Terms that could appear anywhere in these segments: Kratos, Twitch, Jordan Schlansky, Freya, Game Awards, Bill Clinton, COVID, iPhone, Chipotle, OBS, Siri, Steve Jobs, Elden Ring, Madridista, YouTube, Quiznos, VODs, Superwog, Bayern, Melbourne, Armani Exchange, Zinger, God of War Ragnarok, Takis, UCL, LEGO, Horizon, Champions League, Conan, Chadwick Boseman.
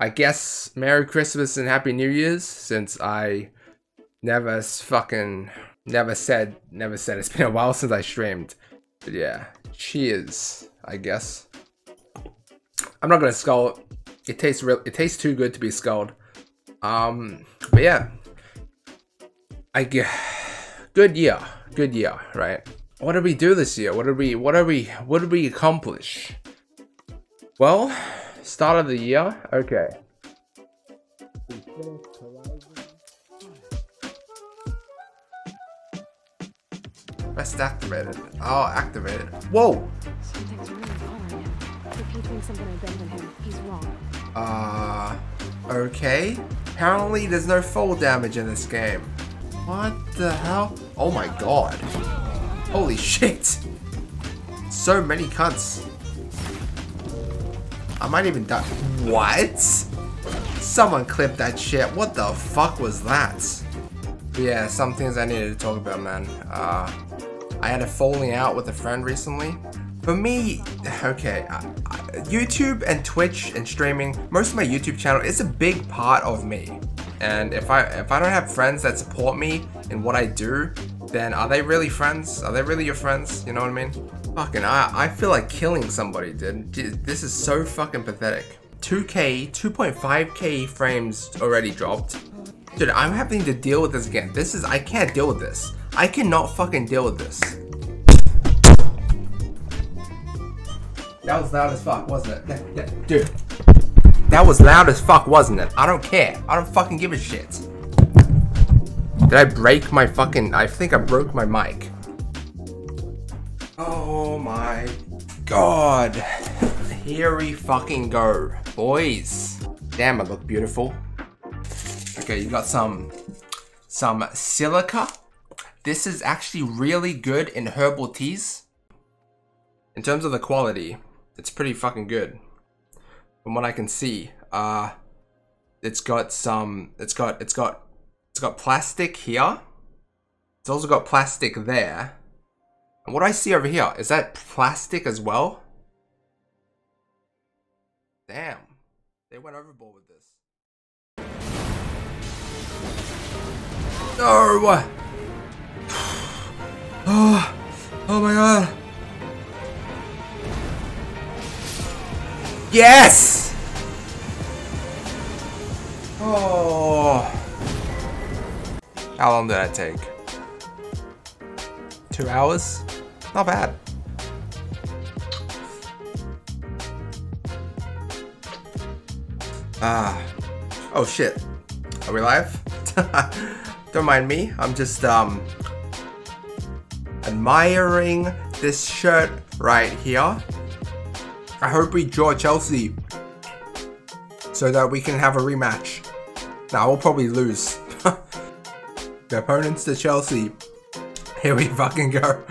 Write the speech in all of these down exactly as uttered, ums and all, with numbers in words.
I guess Merry Christmas and Happy New Year's, since I never fucking never said never said it's been a while since I streamed. But yeah, cheers, I guess. I'm not gonna scull it. It tastes real. It tastes too good to be sculled. Um, but yeah, I guess good year, good year, right? What did we do this year? What did we? What did we? What did we accomplish? Well, start of the year. Okay. Best activated. Oh, activated. Whoa. Something's really bothering him. If you're doing something to abandon him, he's wrong. Uh, okay. Apparently, there's no fall damage in this game. What the hell? Oh my god. Holy shit. So many cunts. I might even die. What? Someone clipped that shit. What the fuck was that? Yeah, some things I needed to talk about, man. Uh, I had a falling out with a friend recently. For me, okay, uh, YouTube and Twitch and streaming, most of my YouTube channel is a big part of me. And if I if I don't have friends that support me in what I do, then are they really friends? Are they really your friends? You know what I mean? Fucking, I, I feel like killing somebody, dude. dude. This is so fucking pathetic. two K, two point five K frames already dropped. Dude, I'm having to deal with this again. This is, I can't deal with this. I cannot fucking deal with this. That was loud as fuck, wasn't it? That, that, dude. That was loud as fuck, wasn't it? I don't care. I don't fucking give a shit. Did I break my fucking... I think I broke my mic. Oh my god. Here we fucking go, boys. Damn, I look beautiful. Okay, you got some... Some silica. This is actually really good in herbal teas. In terms of the quality, it's pretty fucking good. From what I can see, uh, it's got some, it's got, it's got, it's got plastic here. It's also got plastic there. And what I see over here, is that plastic as well? Damn, they went overboard with this. No! Oh, oh my god. Yes! Oh. How long did that take? Two hours? Not bad. Ah. Uh, oh shit. Are we live? Don't mind me. I'm just um admiring this shirt right here. I hope we draw Chelsea so that we can have a rematch. Now nah, we'll probably lose. The opponents to Chelsea. Here we fucking go.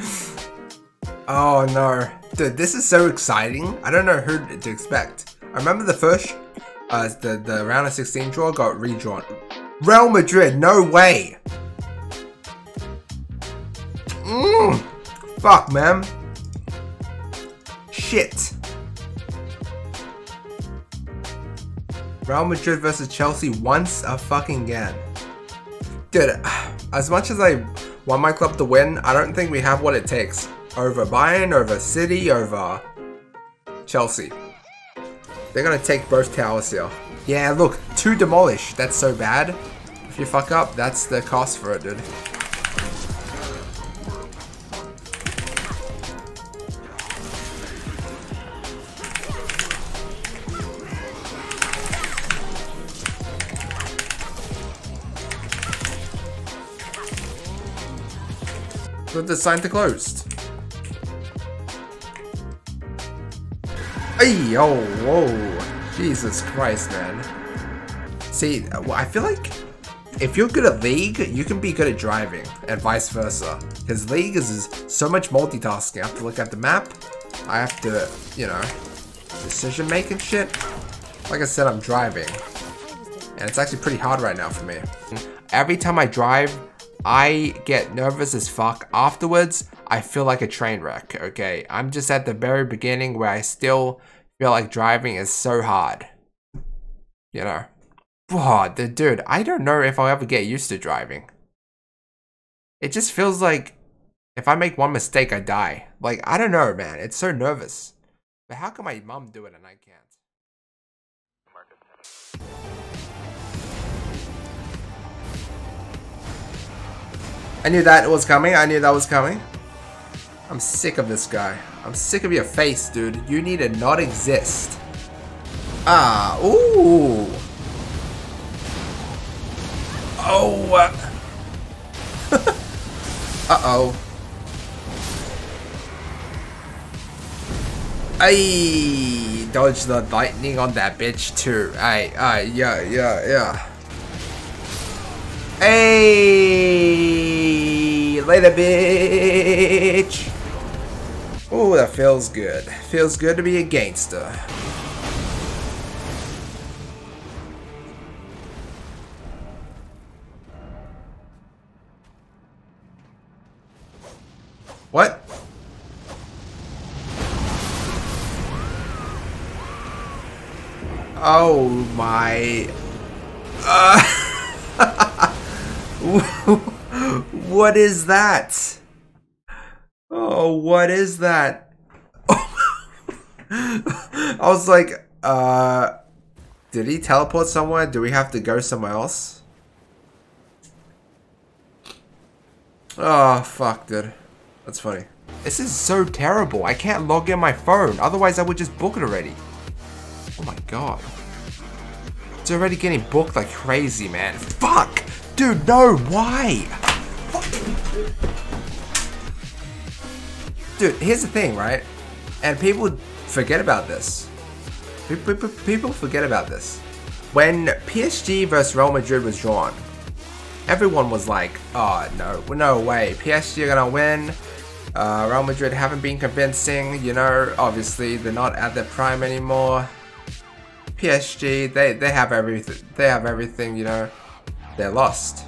Oh no. Dude, this is so exciting. I don't know who to expect. I remember the first, uh, the, the round of sixteen draw got redrawn. Real Madrid, no way. Mm, fuck, man. Shit. Real Madrid versus Chelsea once a fucking again. Dude, as much as I want my club to win, I don't think we have what it takes. Over Bayern, over City, over Chelsea. They're gonna take both towers here. Yeah, look, two demolish. That's so bad. If you fuck up, that's the cost for it, dude. The sign to closed. Hey, oh, whoa. Jesus Christ, man. See, I feel like if you're good at League, you can be good at driving and vice versa. Because League is, is so much multitasking. I have to look at the map. I have to, you know, decision making shit. Like I said, I'm driving. And it's actually pretty hard right now for me. Every time I drive, I get nervous as fuck. Afterwards, I feel like a train wreck, okay? I'm just at the very beginning where I still feel like driving is so hard. You know. Boah, the dude, I don't know if I'll ever get used to driving. It just feels like if I make one mistake, I die. Like, I don't know, man. It's so nervous. But how can my mom do it and I can't? I knew that was coming. I knew that was coming. I'm sick of this guy. I'm sick of your face, dude. You need to not exist. Ah, ooh. Oh. Uh-oh. Ayy, dodge the lightning on that bitch too. Aye, aye, yeah, yeah, yeah. Ayy, later bitch. Ooh, that feels good. Feels good to be a gangster. What? Oh my. Uh, what is that? Oh, what is that? I was like, uh, did he teleport somewhere? Do we have to go somewhere else? Oh, fuck, dude. That's funny. This is so terrible. I can't log in my phone. Otherwise, I would just book it already. Oh my god. It's already getting booked like crazy, man. Fuck! Dude, no! Why? Fuck. Dude, here's the thing, right? And people forget about this. People forget about this. When P S G versus Real Madrid was drawn, everyone was like, oh, no, no way. P S G are gonna win. Uh, Real Madrid haven't been convincing. You know, obviously, they're not at their prime anymore. P S G, they they have everything. They have everything, you know. They're lost.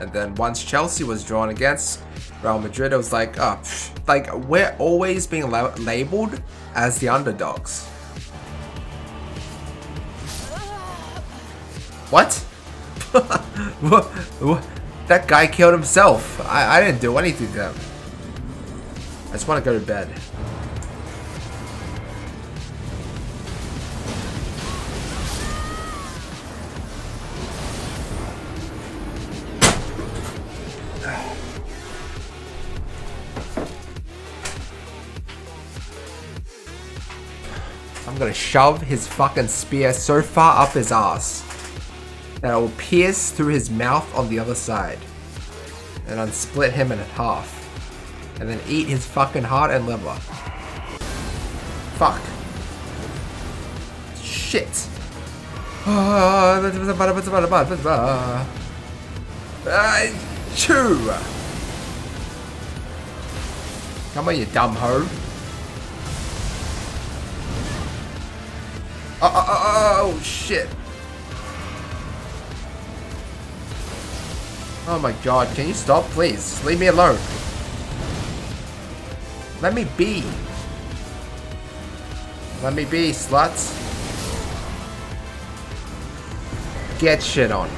And then once Chelsea was drawn against Real Madrid, it was like, oh, pff, like we're always being la labeled as the underdogs. What? That guy killed himself. I I didn't do anything to him. I just want to go to bed. I'm gonna shove his fucking spear so far up his ass that I will pierce through his mouth on the other side and unsplit him in half and then eat his fucking heart and liver. Fuck. Shit. Uh, chew. Come on, you dumb hoe. Oh, oh, oh, oh, shit. Oh my god, can you stop, please? Leave me alone. Let me be. Let me be, sluts. Get shit on.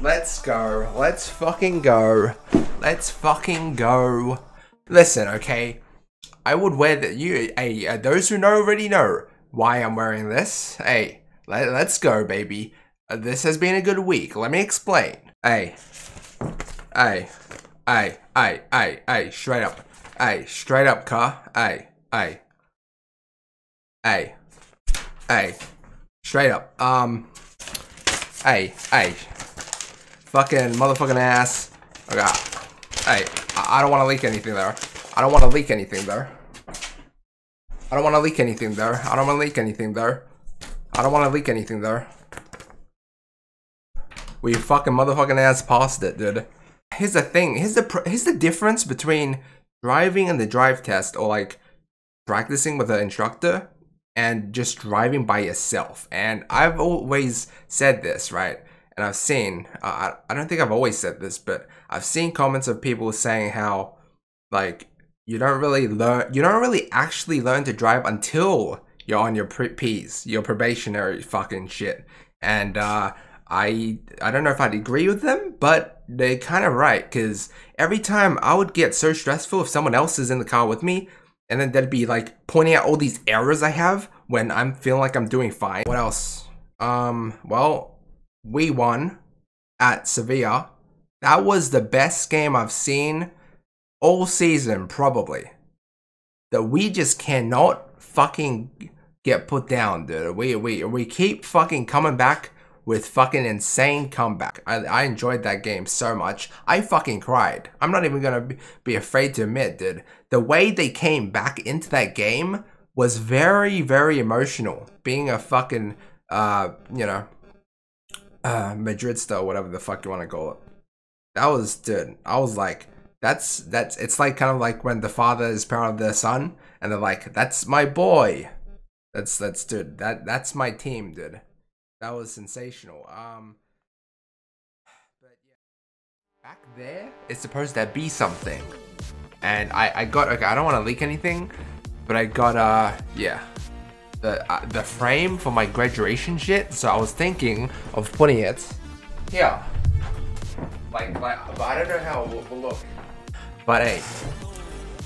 Let's go. Let's fucking go. Let's fucking go. Listen, okay? I would wear that. You, hey, uh, those who know already know why I'm wearing this. Hey, let, let's go, baby. Uh, this has been a good week. Let me explain. Hey, hey, hey, hey, hey, hey, straight up. Hey, straight up, car. Hey, hey, hey, hey, straight up. Um, hey, hey, fucking motherfucking ass. I got. Hey, I, I don't want to leak anything there. I don't want to leak anything though. I don't want to leak anything though. I don't want to leak anything though. I don't want to leak anything though. We fucking motherfucking ass past it, dude. Here's the thing. Here's the pr here's the difference between driving and the drive test, or like practicing with an instructor, and just driving by yourself. And I've always said this, right? And I've seen. Uh, I I don't think I've always said this, but I've seen comments of people saying how, like, you don't really learn, you don't really actually learn to drive until you're on your P's, your probationary fucking shit. And uh, I, I don't know if I'd agree with them, but they're kind of right, because every time I would get so stressful if someone else is in the car with me, and then they'd be like pointing out all these errors I have when I'm feeling like I'm doing fine. What else? Um, well, we won at Sevilla. That was the best game I've seen all season, probably. That we just cannot fucking get put down, dude. We we we keep fucking coming back with fucking insane comeback. I I enjoyed that game so much. I fucking cried. I'm not even gonna be afraid to admit, dude. The way they came back into that game was very very emotional. Being a fucking uh you know uh Madridista or whatever the fuck you want to call it. That was, dude, I was like, that's, that's, it's like kind of like when the father is proud of their son, and they're like, that's my boy. That's, that's, dude, that, that's my team, dude. That was sensational. Um, but yeah. Back there is supposed to be something. And I, I got, okay, I don't want to leak anything, but I got, uh, yeah, the, uh, the frame for my graduation shit. So I was thinking of putting it here. Like, like, but I don't know how it will, will look. But hey,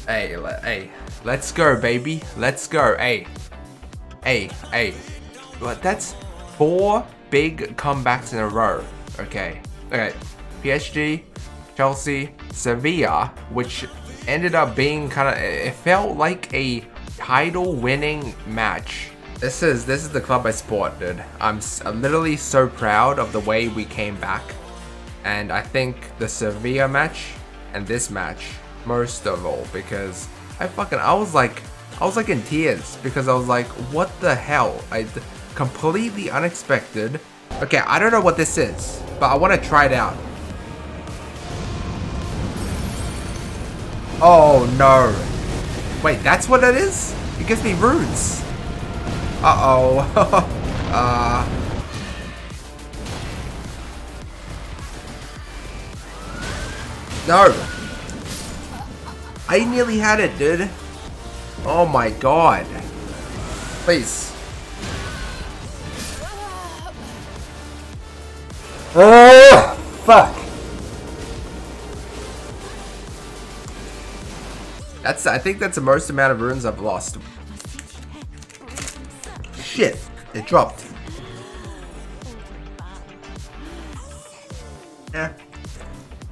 hey, le hey, let's go, baby. Let's go, hey, hey, hey. But that's four big comebacks in a row. Okay, okay. P S G, Chelsea, Sevilla, which ended up being kind of, it felt like a title-winning match. This is this is the club I support, dude. I'm, I'm literally so proud of the way we came back. And I think the Sevilla match and this match most of all, because I fucking I was like I was like in tears, because I was like, what the hell? I completely unexpected. Okay, I don't know what this is, but I want to try it out. Oh no! Wait, that's what that is? It gives me runes. Uh oh. uh. No! I nearly had it, dude. Oh my god. Please. Oh, fuck. That's, I think that's the most amount of runes I've lost. Shit, it dropped. Eh.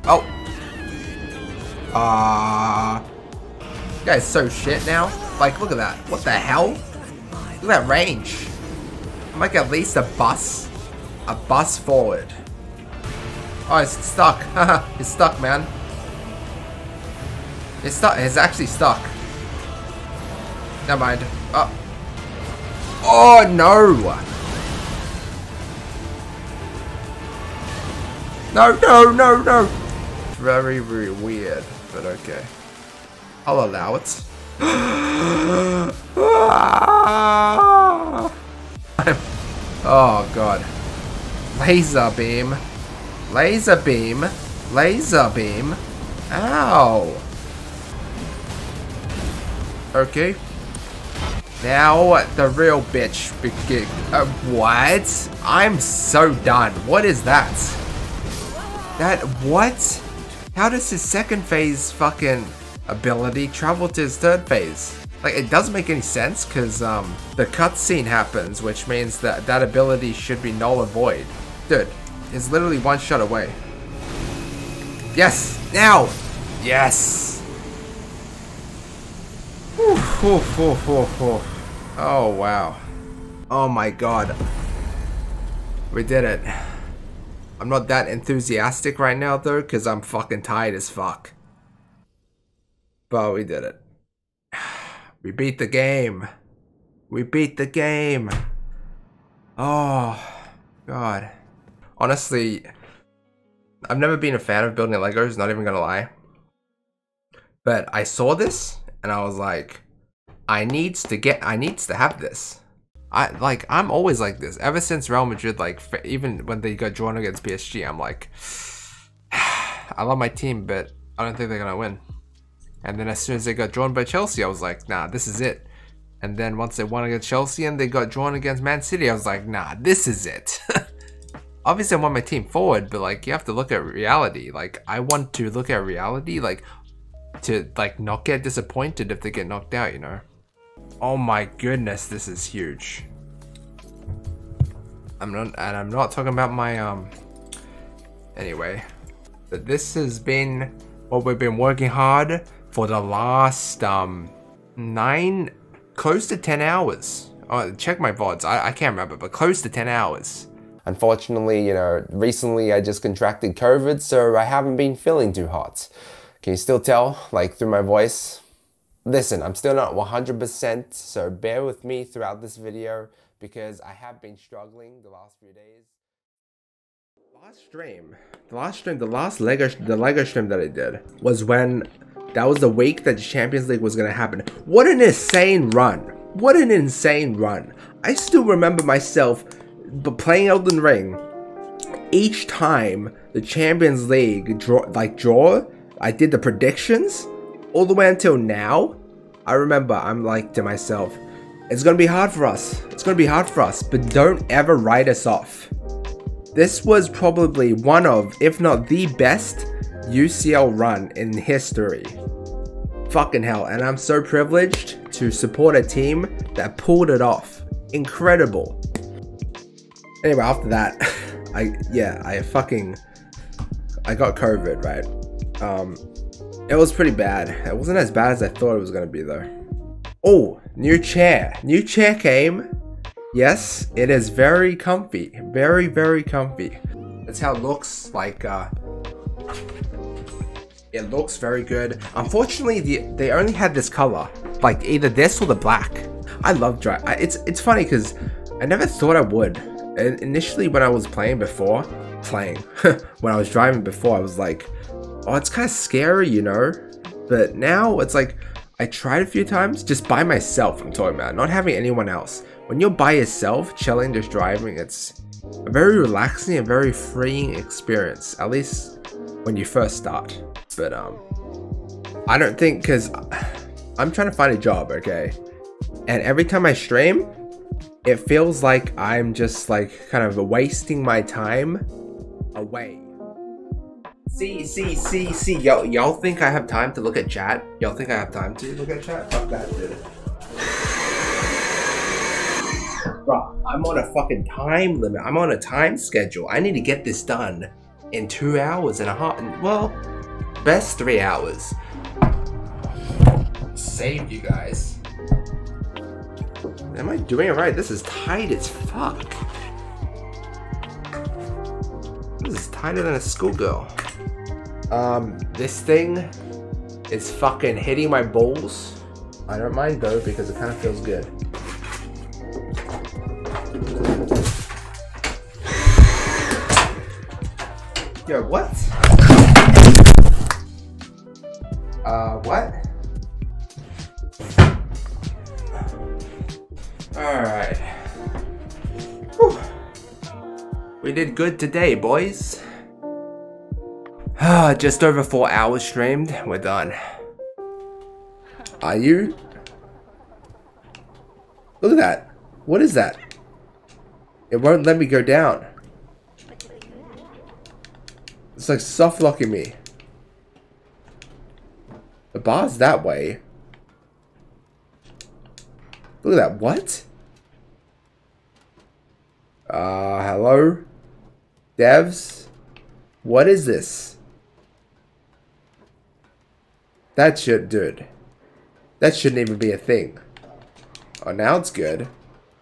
Oh. Ah, uh, you guys so shit now. Like, look at that. What the hell? Look at that range. I'm like at least a bus, a bus forward. Oh, it's stuck. It's stuck, man. It's stuck. It's actually stuck. Never mind. Oh. Oh no. No, no, no, no. Very, very weird. But okay, I'll allow it. Oh god. Laser beam. Laser beam. Laser beam. Ow. Okay. Now the real bitch begin. Uh, what? I'm so done. What is that? That what? How does his second phase fucking ability travel to his third phase? Like, it doesn't make any sense, because um, the cutscene happens, which means that that ability should be null and void. Dude, it's literally one shot away. Yes! Now! Yes! Oof, oof, oof, oof, oof. Oh, wow. Oh my god. We did it. I'm not that enthusiastic right now though, because I'm fucking tired as fuck. But we did it. We beat the game. We beat the game. Oh, god. Honestly, I've never been a fan of building Legos, not even gonna lie. But I saw this and I was like, I needs to get, I needs to have this. I, like, I'm always like this. Ever since Real Madrid, like, even when they got drawn against P S G, I'm like, I love my team, but I don't think they're gonna win. And then as soon as they got drawn by Chelsea, I was like, nah, this is it. And then once they won against Chelsea and they got drawn against Man City, I was like, nah, this is it. Obviously, I want my team forward, but like, you have to look at reality. Like, I want to look at reality, like, to like not get disappointed if they get knocked out, you know? Oh my goodness, this is huge. I'm not, and I'm not talking about my, um, anyway. But this has been what we've been working hard for the last, um, nine, close to ten hours. Oh, check my V O Ds, I, I can't remember, but close to ten hours. Unfortunately, you know, recently I just contracted COVID, so I haven't been feeling too hot. Can you still tell, like, through my voice? Listen, I'm still not one hundred percent, so bear with me throughout this video because I have been struggling the last few days. Last stream, the last stream, the last LEGO, the LEGO stream that I did was when, that was the week that the Champions League was going to happen. What an insane run. What an insane run. I still remember myself but playing Elden Ring, each time the Champions League draw, like draw, I did the predictions all the way until now. I remember I'm like to myself, it's gonna be hard for us. It's gonna be hard for us, but don't ever write us off. This was probably one of, if not the best U C L run in history. Fucking hell, and I'm so privileged to support a team that pulled it off. Incredible. Anyway, after that, I, yeah, I fucking, I got COVID, right? Um, it was pretty bad. It wasn't as bad as I thought it was gonna be though. Oh, new chair. New chair came. Yes, it is very comfy. Very, very comfy. That's how it looks like. Uh, it looks very good. Unfortunately, the, they only had this color. Like either this or the black. I love dry. I, it's, it's funny because I never thought I would. Initially when I was playing before, playing, when I was driving before, I was like, oh, it's kind of scary, you know? But now it's like, I tried a few times, just by myself, I'm talking about, not having anyone else. When you're by yourself, chilling, just driving, it's a very relaxing and very freeing experience, at least when you first start. But um, I don't think, because I'm trying to find a job, okay? And every time I stream, it feels like I'm just like kind of wasting my time away. See, see, see, see, y'all y'all think I have time to look at chat? Y'all think I have time to look at chat? Fuck that, dude. Bro, I'm on a fucking time limit. I'm on a time schedule. I need to get this done in two hours and a half. Well, best three hours. Saved you guys. Am I doing it right? This is tight as fuck. This is tighter than a schoolgirl. Um, this thing is fucking hitting my balls. I don't mind though because it kind of feels good. Yo, what? Uh, what? Alright. We did good today, boys. Just over four hours streamed. We're done. Are you? Look at that. What is that? It won't let me go down. It's like soft locking me. The bar's that way. Look at that. What? Uh, hello? Devs? What is this? That shit, dude. That shouldn't even be a thing. Oh, now it's good.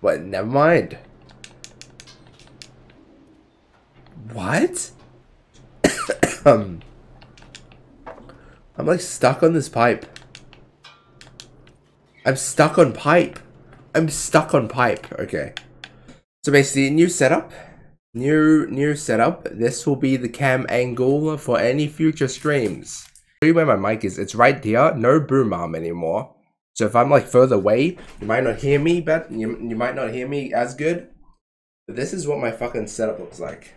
But never mind. What? um, I'm like stuck on this pipe. I'm stuck on pipe. I'm stuck on pipe. Okay. So basically, new setup, new new setup. This will be the cam angle for any future streams. Show you where my mic is. It's right here. No boom arm anymore. So if I'm like further away, you might not hear me. But you you might not hear me as good. But this is what my fucking setup looks like.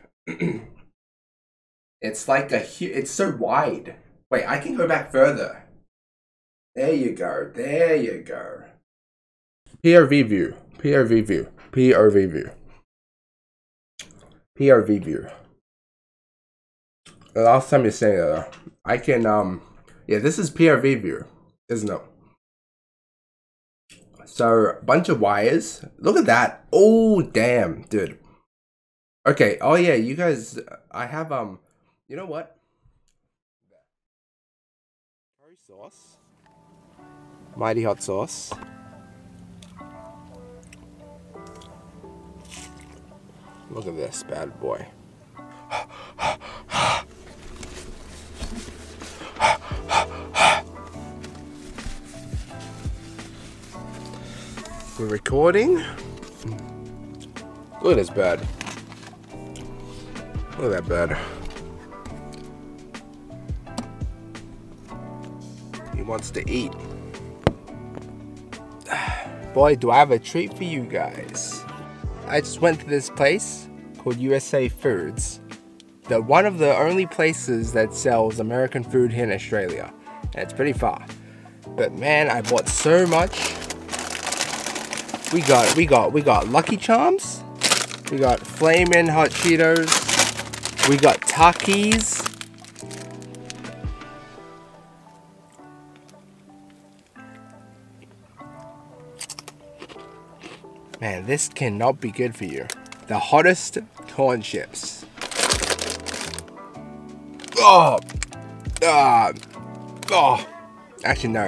It's like a hu- it's so wide. Wait, I can go back further. There you go. There you go. P O V view. P O V view. P O V view. P O V view. The last time you saying that, I can, um, yeah, this is P O V view, isn't it? So, a bunch of wires. Look at that. Oh, damn, dude. Okay. Oh, yeah, you guys, I have, um, you know what? Curry sauce. Mighty hot sauce. Look at this bad boy. We're recording. Look at this bird. Look at that bird. He wants to eat. Boy, do I have a treat for you guys. I just went to this place called U S A Foods. They're one of the only places that sells American food here in Australia. And it's pretty far. But man, I bought so much. We got, we got, we got Lucky Charms. We got Flamin' Hot Cheetos. We got Takis. Man, this cannot be good for you. The hottest corn chips. Oh, ah, oh. Actually, no,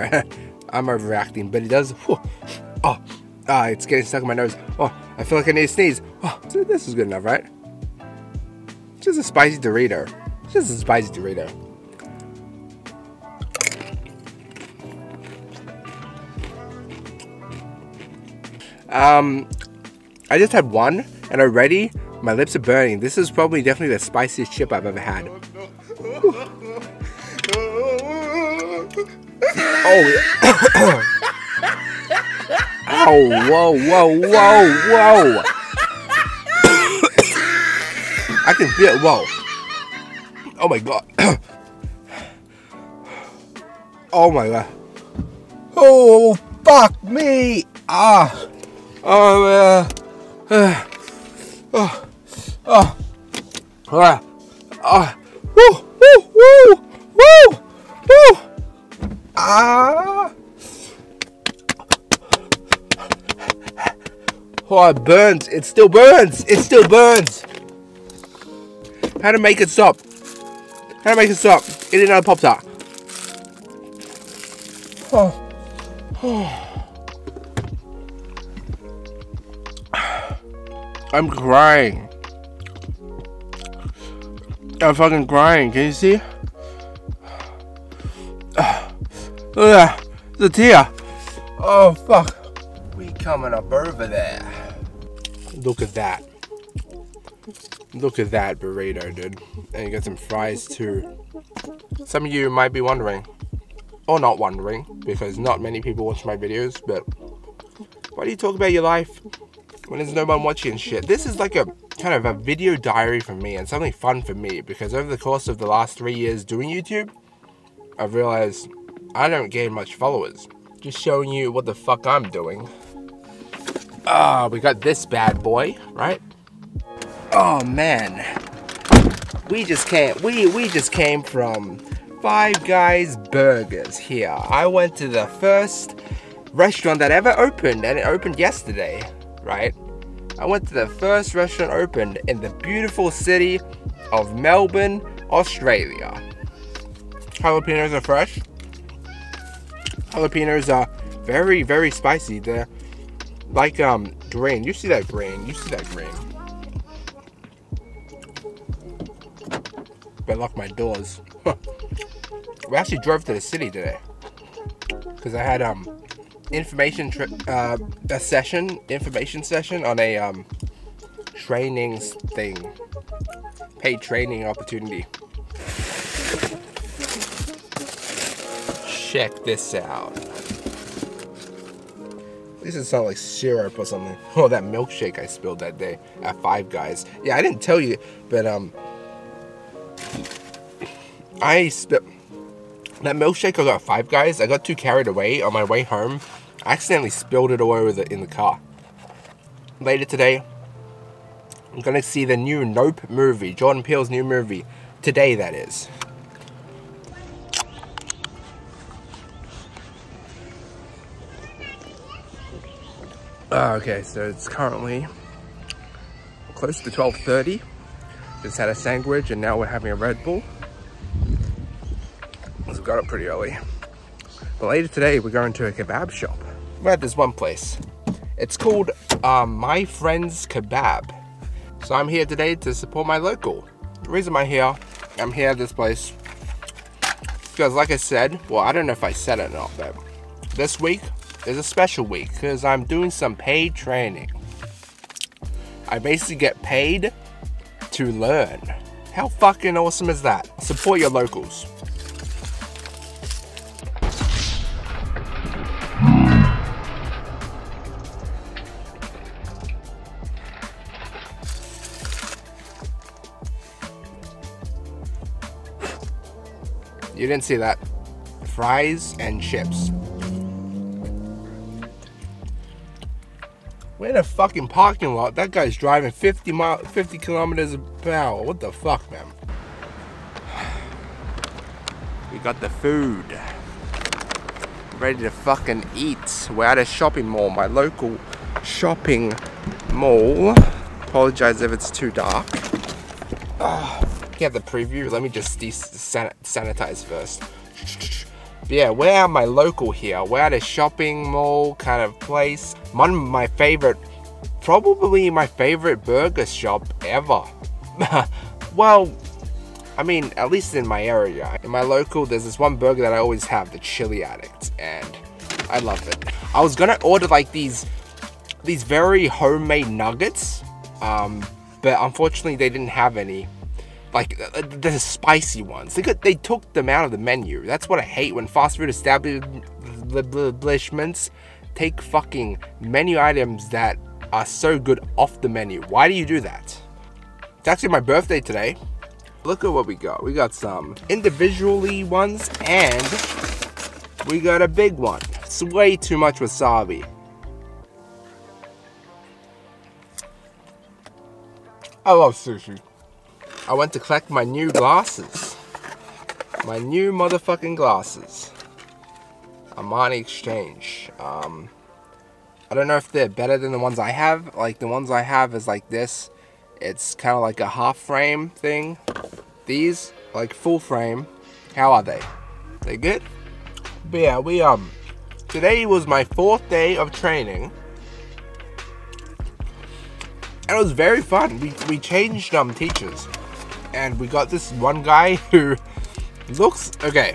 I'm overreacting, but it does. Whew, oh, ah, it's getting stuck in my nose. Oh, I feel like I need to sneeze. Oh, this is good enough, right? Just a spicy Dorito. Just a spicy Dorito. Um, I just had one, and already my lips are burning. This is probably definitely the spiciest chip I've ever had. Oh! Ow! Whoa! Whoa! Whoa! Whoa! I can feel it. Whoa! Oh my god! Oh my god! Oh fuck me! Ah! Oh, uh, uh, oh, oh, oh, oh, woo, woo, woo, woo, woo, ah, oh, it burns, it still burns, it still burns. How to make it stop, how to make it stop, eat another Pop-Tart. Oh, oh. I'm crying. I'm fucking crying. Can you see? Uh, uh, the tear. Oh fuck. We coming up over there. Look at that. Look at that burrito, dude. And you got some fries too. Some of you might be wondering, or not wondering, because not many people watch my videos. But why do you talk about your life when there's no one watching and shit? This is like a kind of a video diary for me, and something fun for me, because over the course of the last three years doing YouTube, I've realized I don't gain much followers. Just showing you what the fuck I'm doing. Oh, we got this bad boy, right? Oh man. We just came we we just came from Five Guys Burgers here. I went to the first restaurant that ever opened, and it opened yesterday. Right? I went to the first restaurant opened in the beautiful city of Melbourne, Australia. Jalapenos are fresh. Jalapenos are very, very spicy. They're like um green. You see that green? You see that green? Better lock my doors. We actually drove to the city today because I had um. information tri uh, a session, information session on a um, trainings thing, paid training opportunity. Check this out. This is not like syrup or something. Oh, that milkshake I spilled that day at Five Guys. Yeah, I didn't tell you, but um, I spilled. That milkshake I got at Five Guys, I got too carried away on my way home. I accidentally spilled it all over the, in the car. Later today, I'm going to see the new Nope movie, Jordan Peele's new movie. Today, that is. Oh, okay, so it's currently close to twelve thirty. Just had a sandwich and now we're having a Red Bull. Because we got up pretty early. But later today, we're going to a kebab shop. We're at this one place. It's called um, My Friend's Kebab. So I'm here today to support my local. The reason I'm here, I'm here at this place, because like I said, well, I don't know if I said it or not, but this week is a special week because I'm doing some paid training. I basically get paid to learn. How fucking awesome is that? Support your locals. You didn't see that. Fries and chips. We're in a fucking parking lot. That guy's driving fifty mile, fifty kilometers per hour. What the fuck, man? We got the food. Ready to fucking eat. We're at a shopping mall. My local shopping mall. Apologize if it's too dark. Oh. Get the preview. Let me just sanitize first. But yeah, we're at my local here. We're at a shopping mall kind of place. One of my favorite, probably my favorite burger shop ever. Well, I mean, at least in my area. In my local, there's this one burger that I always have, the Chili Addict, and I love it. I was gonna order like these, these very homemade nuggets, um, but unfortunately they didn't have any. Like the spicy ones, they got, they took them out of the menu. That's what I hate when fast food establishments take fucking menu items that are so good off the menu. Why do you do that? It's actually my birthday today. Look at what we got. We got some individually ones and we got a big one. It's way too much wasabi. I love sushi. I went to collect my new glasses. My new motherfucking glasses. Armani Exchange. Um, I don't know if they're better than the ones I have. Like, the ones I have is like this. It's kind of like a half frame thing. These, like full frame. How are they? They good? But yeah, we, um, today was my fourth day of training. And it was very fun. We, we changed um, teachers. And we got this one guy who looks, okay,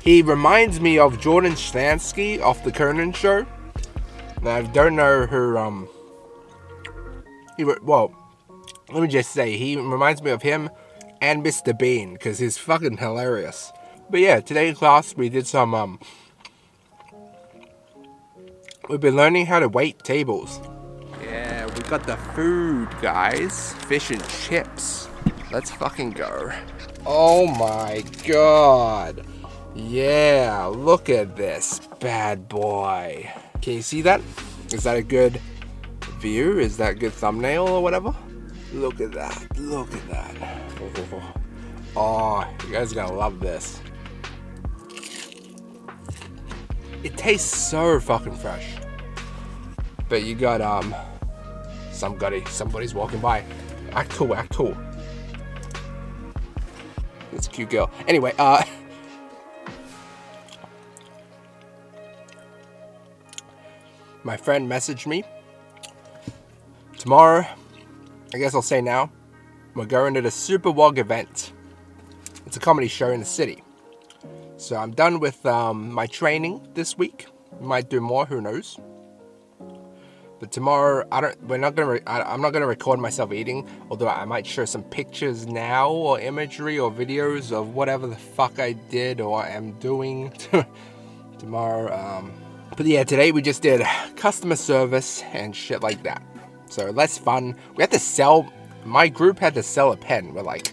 he reminds me of Jordan Schlansky off the Conan show. Now, I don't know who, um, he, well, let me just say, he reminds me of him and Mister Bean, because he's fucking hilarious. But yeah, today in class, we did some, um, we've been learning how to wait tables. Yeah, we got the food, guys. Fish and chips. Let's fucking go. Oh my god. Yeah, look at this bad boy. Can you see that? Is that a good view? Is that a good thumbnail or whatever? Look at that. Look at that. Oh, you guys are gonna love this. It tastes so fucking fresh. But you got, um, somebody, somebody's walking by. Act cool, act cool. It's a cute girl. Anyway, uh. My friend messaged me. Tomorrow, I guess I'll say now, we're going to the Super Wog event. It's a comedy show in the city. So I'm done with um, my training this week. Might do more, who knows. But tomorrow, I don't. We're not gonna. I, I'm not gonna record myself eating. Although I might show some pictures now, or imagery, or videos of whatever the fuck I did or am doing tomorrow. Um, but yeah, today we just did customer service and shit like that. So less fun. We had to sell. My group had to sell a pen. We're like,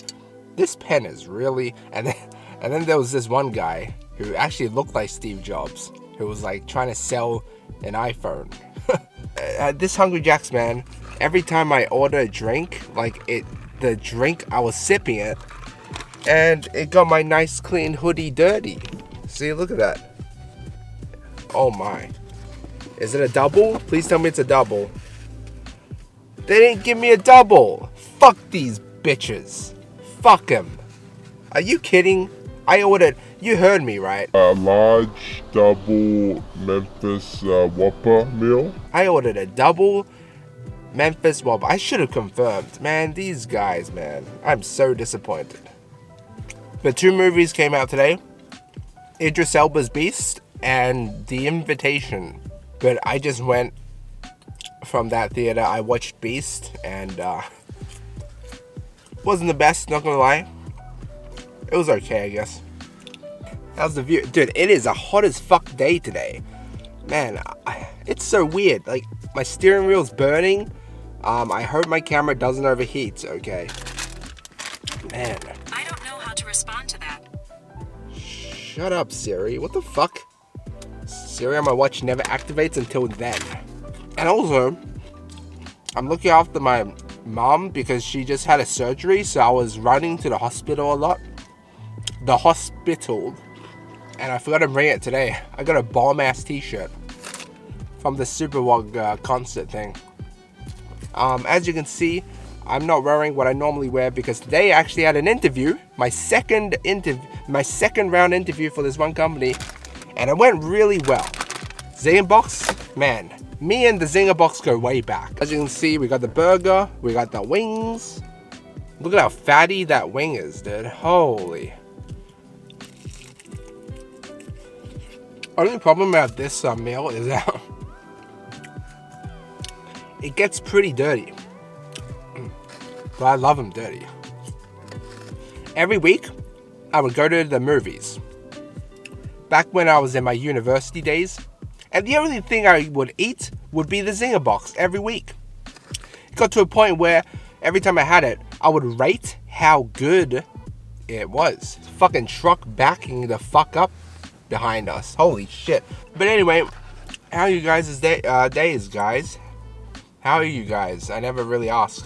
this pen is really. And then And then there was this one guy who actually looked like Steve Jobs, who was like trying to sell an iPhone. uh, this Hungry Jack's, man, every time I order a drink, like it, the drink I was sipping it, and it got my nice clean hoodie dirty. See, look at that. Oh my. Is it a double? Please tell me it's a double. They didn't give me a double. Fuck these bitches. Fuck them. Are you kidding? I ordered, you heard me, right? A large double Memphis uh, Whopper meal. I ordered a double Memphis Whopper. I should have confirmed. Man, these guys, man. I'm so disappointed. But two movies came out today. Idris Elba's Beast and The Invitation. But I just went from that theater, I watched Beast, and uh, wasn't the best, not gonna lie. It was okay, I guess. How's the view? Dude, it is a hot as fuck day today. Man, I, it's so weird. Like, my steering wheel's burning. Um, I hope my camera doesn't overheat, okay? Man. I don't know how to respond to that. Shut up, Siri. What the fuck? Siri on my watch never activates until then. And also, I'm looking after my mom because she just had a surgery, so I was running to the hospital a lot. The hospital. And I forgot to bring it today. I got a bomb ass t-shirt from the Superwog uh, concert thing. Um, as you can see, I'm not wearing what I normally wear because today I actually had an interview. My second interview, my second round interview for this one company. And it went really well. Zinger Box, man. Me and the Zinger Box go way back. As you can see, we got the burger, we got the wings. Look at how fatty that wing is, dude. Holy. Only problem about this uh, meal is that it gets pretty dirty. But I love them dirty. Every week, I would go to the movies. Back when I was in my university days, and the only thing I would eat would be the Zinger Box every week. It got to a point where every time I had it, I would rate how good it was. Fucking truck backing the fuck up behind us. Holy shit. But anyway, how are you guys' day, uh, days, guys? How are you guys? I never really asked.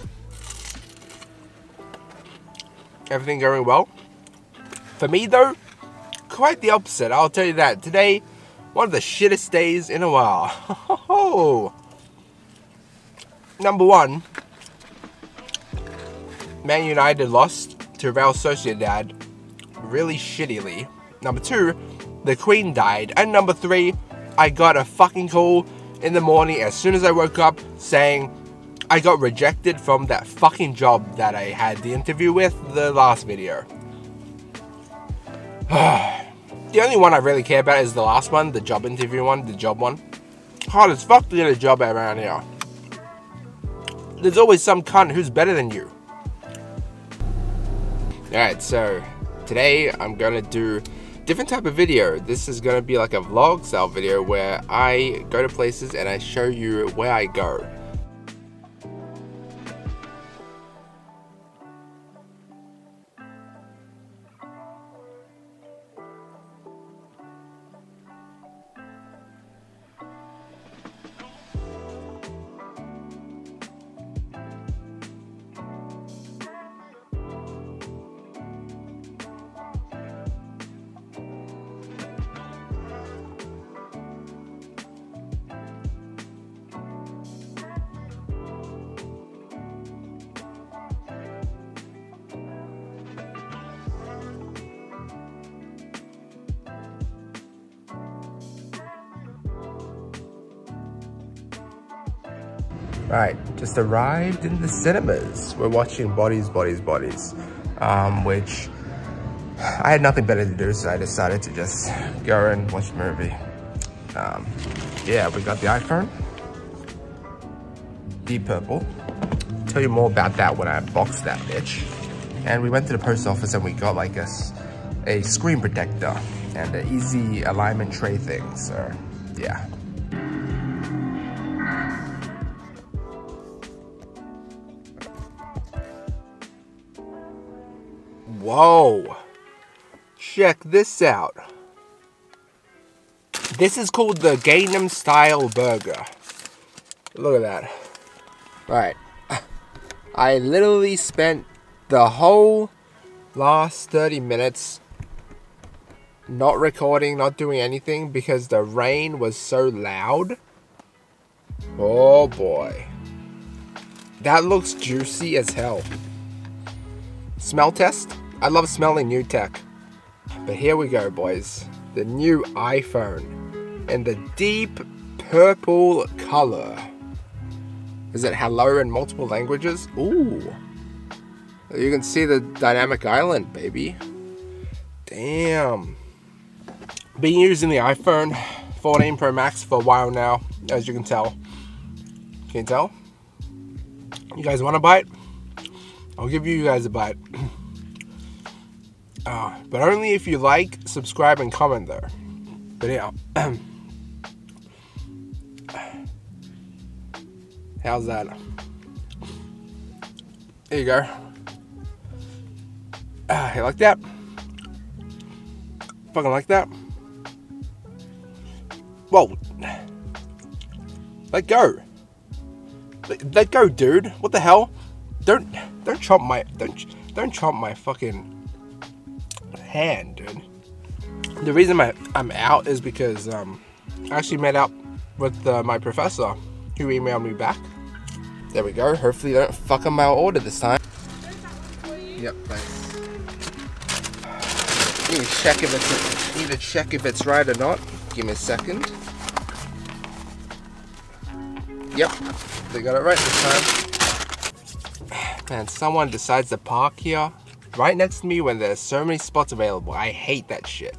Everything going well? For me though, quite the opposite, I'll tell you that. Today, one of the shittest days in a while. Number one, Man United lost to Real Sociedad really shittily. Number two, the Queen died. And number three, I got a fucking call in the morning as soon as I woke up saying I got rejected from that fucking job that I had the interview with the last video. The only one I really care about is the last one, the job interview one, the job one. Hard as fuck to get a job around here. There's always some cunt who's better than you. Alright, so today I'm gonna do different type of video. This is gonna be like a vlog style video where I go to places and I show you where I go. Right, just arrived in the cinemas. We're watching Bodies, Bodies, Bodies, um, which I had nothing better to do, so I decided to just go and watch the movie. Um, yeah, we got the iPhone, Deep Purple. I'll tell you more about that when I box that bitch. And we went to the post office and we got like a, a screen protector and an easy alignment tray thing, so yeah. Whoa, check this out. This is called the Gangnam Style Burger. Look at that. Right. I literally spent the whole last thirty minutes not recording, not doing anything because the rain was so loud. Oh boy. That looks juicy as hell. Smell test? I love smelling new tech. But here we go, boys. The new iPhone in the deep purple color. Is it hello in multiple languages? Ooh. You can see the dynamic island, baby. Damn. Been using the iPhone fourteen Pro Max for a while now, as you can tell. Can you tell? You guys want a bite? I'll give you guys a bite. Uh, but only if you like, subscribe, and comment, though. But yeah. How's that? There you go. Uh, you like that? Fucking like that? Whoa. Let go. Let, let go, dude. What the hell? Don't don't chop my don't don't chop my fucking hand, dude. The reason my, I'm out is because um, I actually met up with uh, my professor, who emailed me back. There we go. Hopefully they don't fuck up my order this time. Yep, thanks. Need to check if it's need to check if it's right or not. Give me a second. Yep, they got it right this time. Man, someone decides to park here right next to me when there's so many spots available. I hate that shit.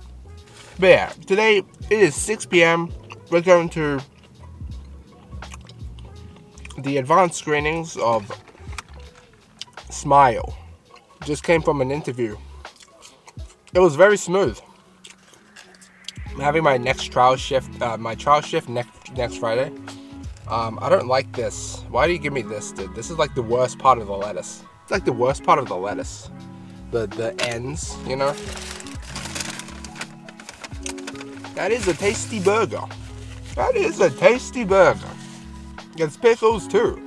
But yeah, today it is six p m We're going to the advanced screenings of Smile. Just came from an interview. It was very smooth. I'm having my next trial shift, uh, my trial shift next next Friday. Um, I don't like this. Why do you give me this, dude? This is like the worst part of the lettuce. It's like the worst part of the lettuce. The, the ends, you know? That is a tasty burger. That is a tasty burger. Gets pickles too.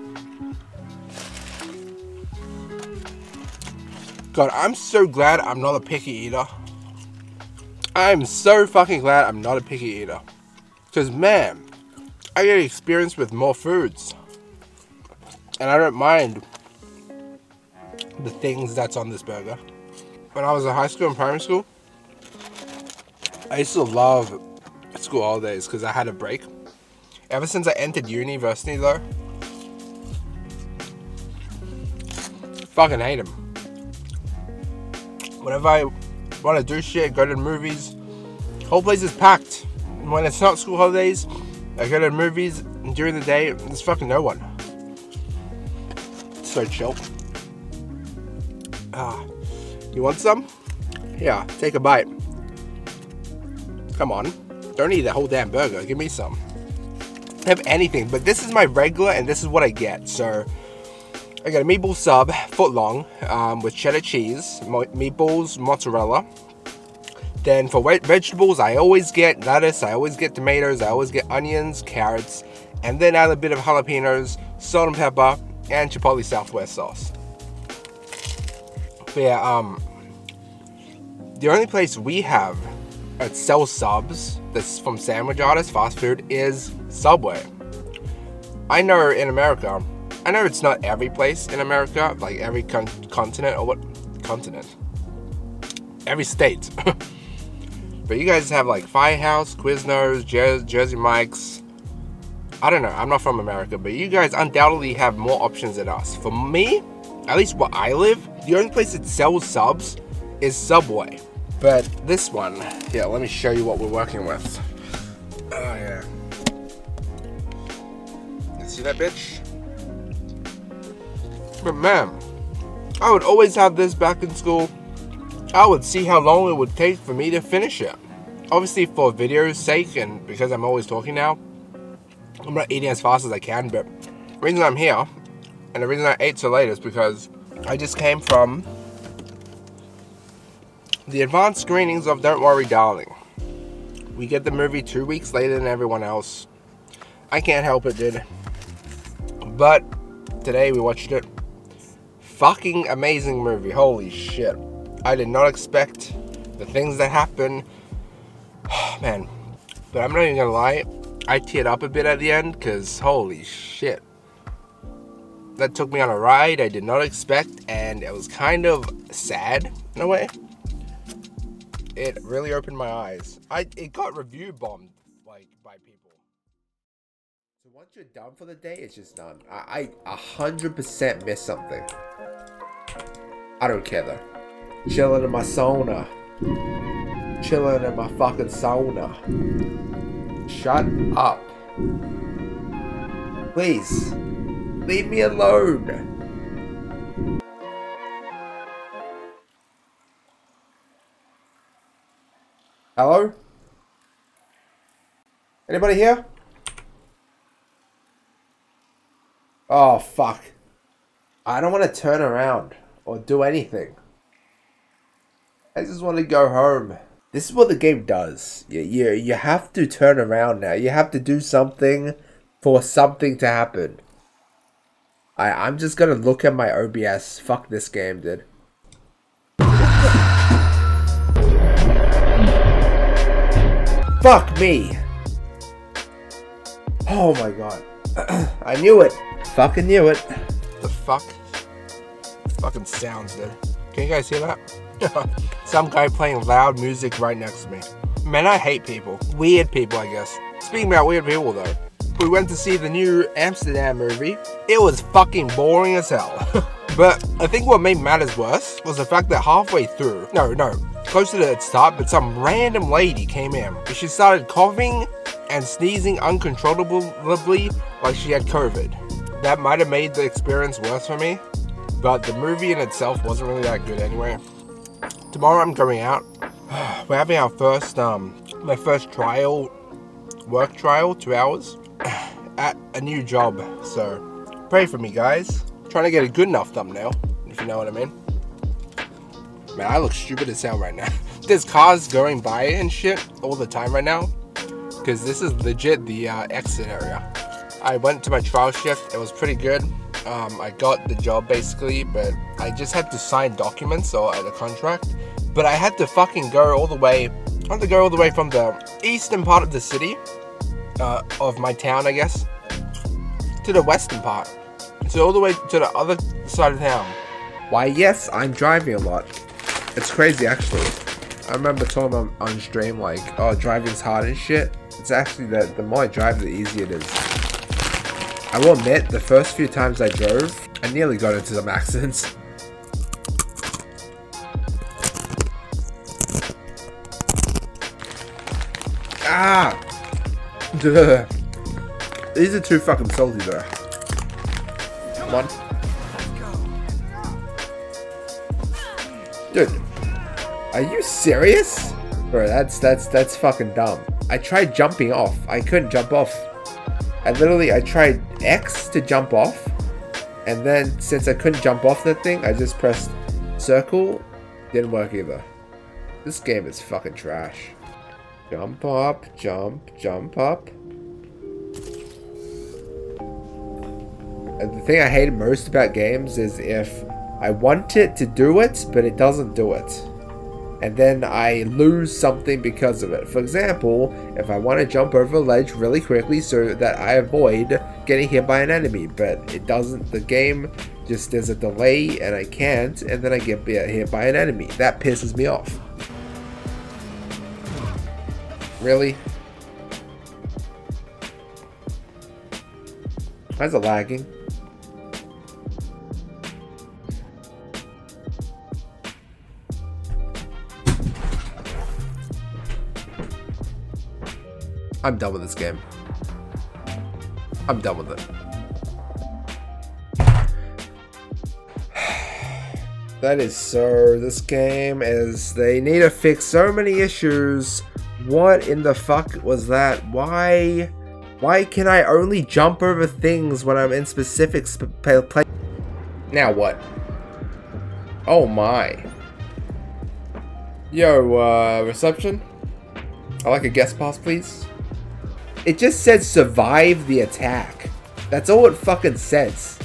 God, I'm so glad I'm not a picky eater. I'm so fucking glad I'm not a picky eater. Because, man, I get experience with more foods. And I don't mind the things that's on this burger. When I was in high school and primary school, I used to love school holidays because I had a break. Ever since I entered university, though, fucking hate them. Whenever I want to do shit, go to the movies, whole place is packed. When it's not school holidays, I go to the movies, and during the day, there's fucking no one. It's so chill. Ah, you want some? Yeah, take a bite. Come on, don't eat the whole damn burger, give me some. I have anything, but this is my regular and this is what I get. So I got a meatball sub, foot long, um, with cheddar cheese, mo meatballs, mozzarella. Then for vegetables, I always get lettuce, I always get tomatoes, I always get onions, carrots, and then add a bit of jalapenos, salt and pepper, and chipotle Southwest sauce. But yeah, um, the only place we have that sells subs that's from sandwich artists, fast food, is Subway. I know in America, I know it's not every place in America, like every con continent or what continent, every state. But you guys have like Firehouse, Quiznos, Jer Jersey Mike's. I don't know. I'm not from America, but you guys undoubtedly have more options than us. For me, at least where I live, the only place that sells subs is Subway. But this one, yeah, let me show you what we're working with. Oh yeah. You see that bitch? But man, I would always have this back in school. I would see how long it would take for me to finish it. Obviously for video's sake and because I'm always talking now, I'm not eating as fast as I can, but the reason I'm here and the reason I ate so late is because I just came from The advanced screenings of Don't Worry Darling. We get the movie two weeks later than everyone else. I can't help it, dude. But today we watched it. Fucking amazing movie. Holy shit. I did not expect the things that happen. Oh, man. But I'm not even gonna lie. I teared up a bit at the end because holy shit. That took me on a ride I did not expect, and it was kind of sad in a way. It really opened my eyes. I it got review bombed like by people. So once you're done for the day, it's just done. I a hundred percent missed something. I don't care though. Chilling in my sauna. Chilling in my fucking sauna. Shut up. Please. Leave me alone. Hello? Anybody here? Oh, fuck. I don't want to turn around or do anything. I just want to go home. This is what the game does. You, you, you have to turn around now. You have to do something for something to happen. I, I'm just gonna look at my O B S. Fuck this game, dude. Fuck me! Oh my god. I knew it. Fucking knew it. The fuck? Fucking sounds, dude. Can you guys hear that? Some guy playing loud music right next to me. Man, I hate people. Weird people, I guess. Speaking about weird people, though. We went to see the new Amsterdam movie. It was fucking boring as hell. But I think what made matters worse was the fact that halfway through, no, no, closer to its start, but some random lady came in. She started coughing and sneezing uncontrollably like she had COVID. That might have made the experience worse for me, but the movie in itself wasn't really that good anyway. Tomorrow I'm going out. We're having our first, um, my first trial, work trial, two hours. At a new job, so pray for me, guys. I'm trying to get a good enough thumbnail, if you know what I mean. Man, I look stupid as hell right now. There's cars going by and shit all the time right now, because this is legit the uh, exit area. I went to my trial shift. It was pretty good. Um, I got the job basically, but I just had to sign documents or the contract. But I had to fucking go all the way. I had to go all the way from the eastern part of the city. Uh, of my town, I guess, to the western part, so all the way to the other side of town. Why, yes, I'm driving a lot. It's crazy, actually. I remember telling them on stream, like, oh, driving's hard and shit. It's actually that the more I drive, the easier it is. I will admit, the first few times I drove, I nearly got into some accidents. Ah! Duh. These are too fucking salty though. One. Dude. Are you serious? Bro, that's that's that's fucking dumb. I tried jumping off. I couldn't jump off. I literally I tried X to jump off. And then since I couldn't jump off that thing, I just pressed circle. Didn't work either. This game is fucking trash. Jump up, jump, jump up. And the thing I hate most about games is if I want it to do it, but it doesn't do it. And then I lose something because of it. For example, if I want to jump over a ledge really quickly so that I avoid getting hit by an enemy, but it doesn't, the game just there's a delay and I can't, and then I get hit by an enemy. That pisses me off. Really? Why's it lagging? I'm done with this game. I'm done with it. That is so... This game is... They need to fix so many issues. What in the fuck was that? Why? Why can I only jump over things when I'm in specific sp place? Now what? Oh my. Yo, uh, reception? I'd like a guest pass, please. It just said survive the attack. That's all it fucking says.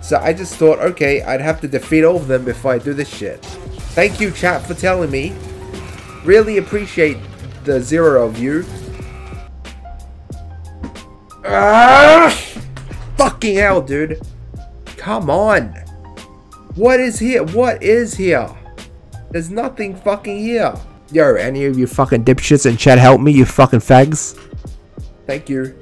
So I just thought, okay, I'd have to defeat all of them before I do this shit. Thank you, chat, for telling me. Really appreciate the zero of you. Ah, fucking hell, dude. Come on. What is here? What is here? There's nothing fucking here. Yo, any of you fucking dipshits in chat, help me, you fucking fags. Thank you.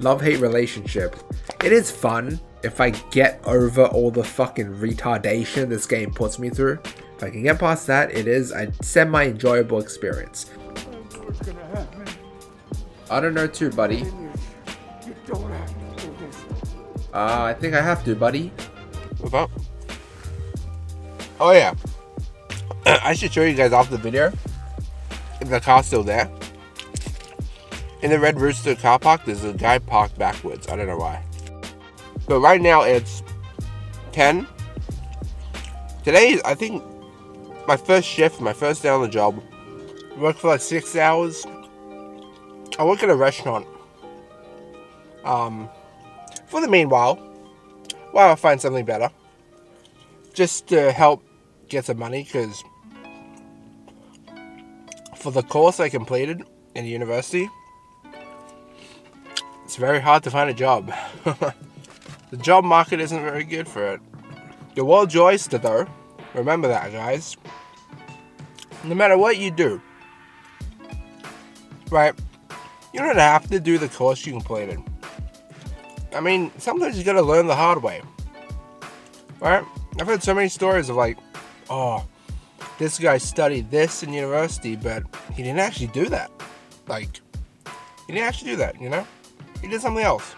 Love-hate relationship. It is fun if I get over all the fucking retardation this game puts me through. If I can get past that, it is a semi-enjoyable experience. I don't know too, buddy. Uh, I think I have to, buddy. What's up? Oh yeah. I should show you guys off the video. If the car's still there. In the Red Rooster car park, there's a guy parked backwards. I don't know why. But right now it's ten. Today is, I think, my first shift, my first day on the job. I worked for like six hours. I work at a restaurant. Um, for the meanwhile, while I find something better, just to help get some money, because for the course I completed in university, it's very hard to find a job. The job market isn't very good for it. The world's your oyster, though. Remember that, guys. No matter what you do, right? You don't have to do the course you completed. I mean, sometimes you gotta learn the hard way, right? I've heard so many stories of like, oh, this guy studied this in university, but he didn't actually do that. Like, he didn't actually do that, you know? He did something else.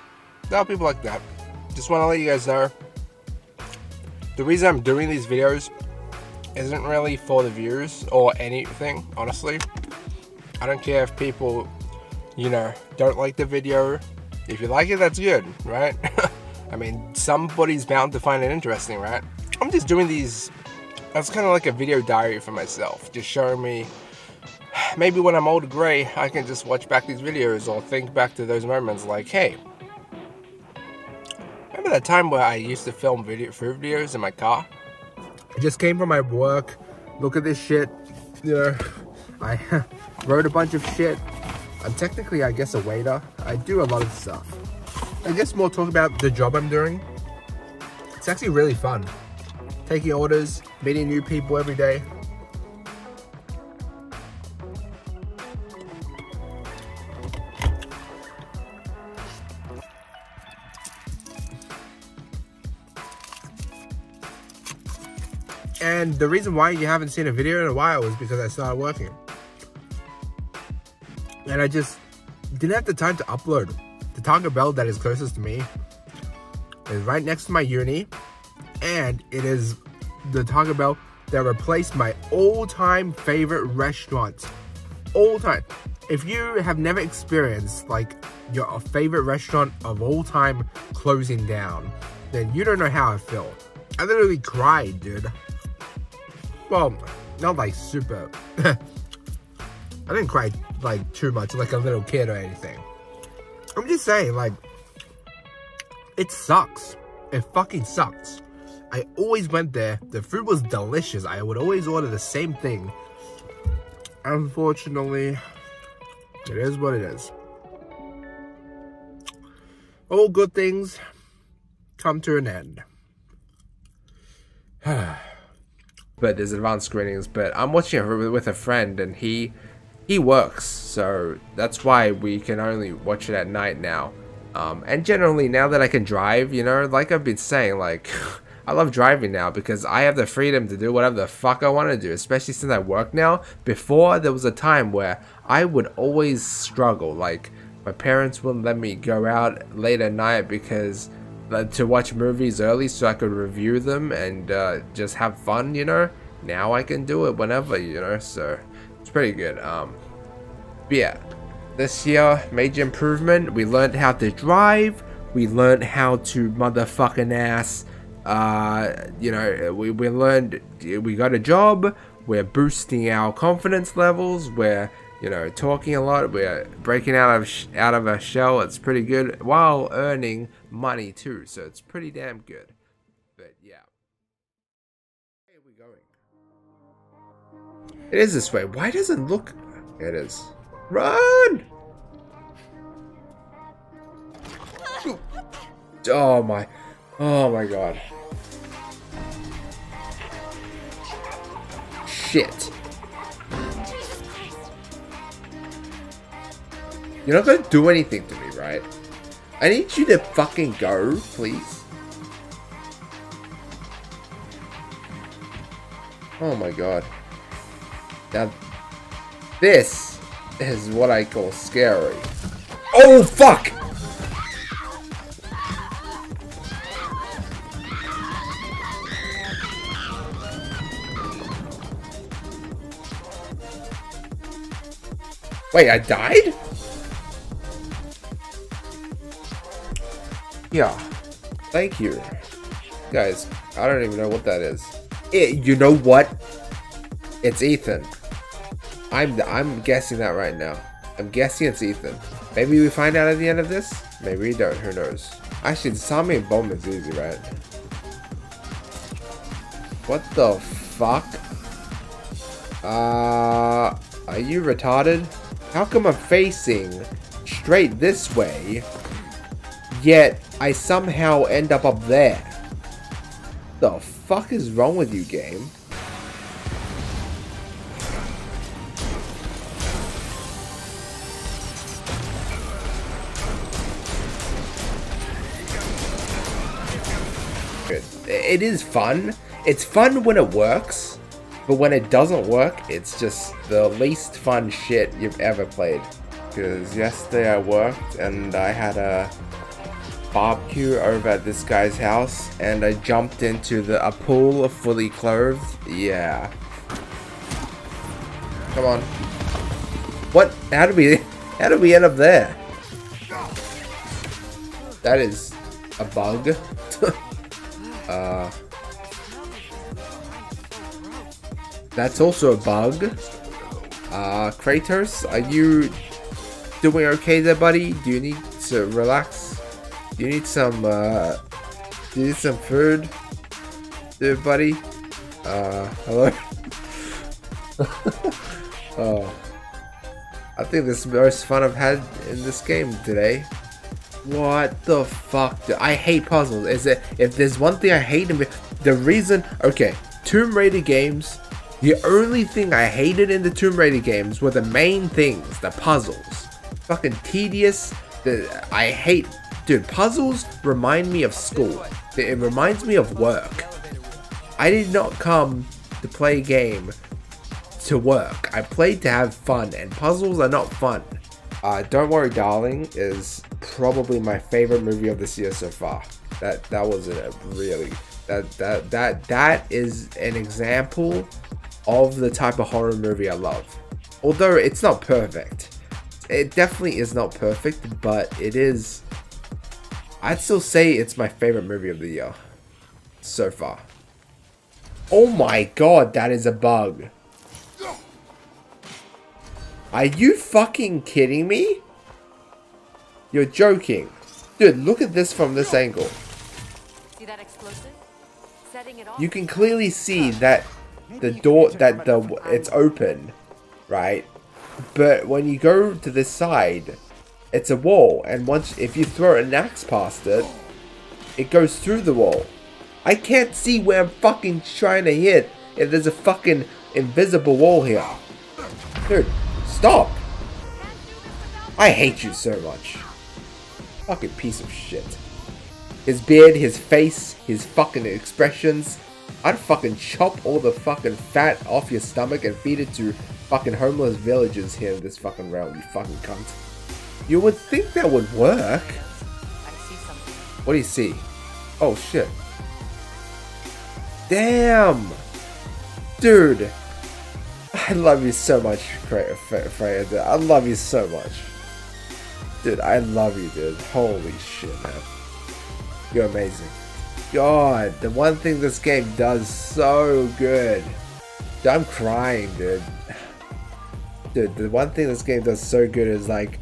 There are people like that. Just want to let you guys know, the reason I'm doing these videos isn't really for the views or anything, honestly. I don't care if people, you know, don't like the video. If you like it, that's good, right? I mean, somebody's bound to find it interesting, right? I'm just doing these, that's kind of like a video diary for myself, just showing me, maybe when I'm old and grey, I can just watch back these videos or think back to those moments like, hey, remember that time where I used to film video food videos in my car? I just came from my work, look at this shit, you know, I wrote a bunch of shit. I'm technically, I guess, a waiter. I do a lot of stuff. I guess more talk about the job I'm doing. It's actually really fun. Taking orders, meeting new people every day. And the reason why you haven't seen a video in a while is because I started working. And I just didn't have the time to upload. The Taco Bell that is closest to me is right next to my uni. And it is the Taco Bell that replaced my all-time favorite restaurant. All-time. If you have never experienced like your favorite restaurant of all time closing down, then you don't know how I feel. I literally cried, dude. Well, not like super. I didn't cry like too much, like a little kid or anything. I'm just saying, like, it sucks. It fucking sucks. I always went there. The food was delicious. I would always order the same thing. Unfortunately, it is what it is. All good things come to an end. But there's advanced screenings, but I'm watching it with a friend, and he he works, so that's why we can only watch it at night now. Um, and generally, now that I can drive, you know, like I've been saying, like, I love driving now because I have the freedom to do whatever the fuck I want to do, especially since I work now. Before, there was a time where I would always struggle, like, my parents wouldn't let me go out late at night because... to watch movies early so I could review them and uh, just have fun, you know? Now I can do it whenever, you know, so it's pretty good. Um, but yeah, this year, major improvement. We learned how to drive. We learned how to motherfucking ass, uh, you know, we, we learned, we got a job. we're boosting our confidence levels, we're, you know, talking a lot, we're breaking out of sh out of a shell. It's pretty good, while earning money too, so it's pretty damn good. But yeah, where are we going? It is this way. Why doesn't look? It is. Run! Oh my, oh my god. Shit. You're not gonna do anything to me, right? I need you to fucking go, please. Oh my god. Now, this is what I call scary. Oh fuck! Wait, I died? Yeah. Thank you. Guys, I don't even know what that is. It, you know what? It's Ethan. I'm, I'm guessing that right now. I'm guessing it's Ethan. Maybe we find out at the end of this? Maybe we don't, who knows. Actually, the zombie and bomb is easy, right? What the fuck? Uh, are you retarded? How come I'm facing straight this way, yet I somehow end up up there? The fuck is wrong with you, game? It is fun. It's fun when it works, but when it doesn't work, it's just the least fun shit you've ever played. Because yesterday I worked and I had a barbecue over at this guy's house, and I jumped into the a pool of fully clothed. Yeah. Come on. What? How did we? How did we end up there? That is a bug. Uh, that's also a bug. Uh, Kratos, are you doing okay there, buddy? Do you need to relax? Do you need some, uh, do you need some food there, buddy? Uh, hello? Oh. I think this is the most fun I've had in this game today. What the fuck? Do I hate puzzles. Is it? If there's one thing I hate, the reason. Okay, Tomb Raider games. The only thing I hated in the Tomb Raider games were the main things, the puzzles. Fucking tedious. The I hate. Dude, puzzles remind me of school. It reminds me of work. I did not come to play a game to work. I played to have fun, and puzzles are not fun. Uh, Don't Worry Darling is probably my favorite movie of this year so far. That that was a really that that that that is an example of the type of horror movie I love. Although it's not perfect, it definitely is not perfect, but it is. I'd still say it's my favorite movie of the year so far. Oh my god, that is a bug. Are you fucking kidding me? You're joking. Dude, look at this from this angle. See that explosive? Setting it off. You can clearly see that the door, that the it's open, right? But when you go to this side, it's a wall, and once if you throw an axe past it, it goes through the wall. I can't see where I'm fucking trying to hit if there's a fucking invisible wall here. Dude. Stop! I hate you so much. Fucking piece of shit. His beard, his face, his fucking expressions. I'd fucking chop all the fucking fat off your stomach and feed it to fucking homeless villagers here in this fucking realm, you fucking cunt. You would think that would work. I see something. What do you see? Oh shit. Damn! Dude! I love you so much, Freya, dude. I love you so much. Dude, I love you, dude. Holy shit, man. You're amazing. God, the one thing this game does so good I'm crying, dude. Dude, the one thing this game does so good is like,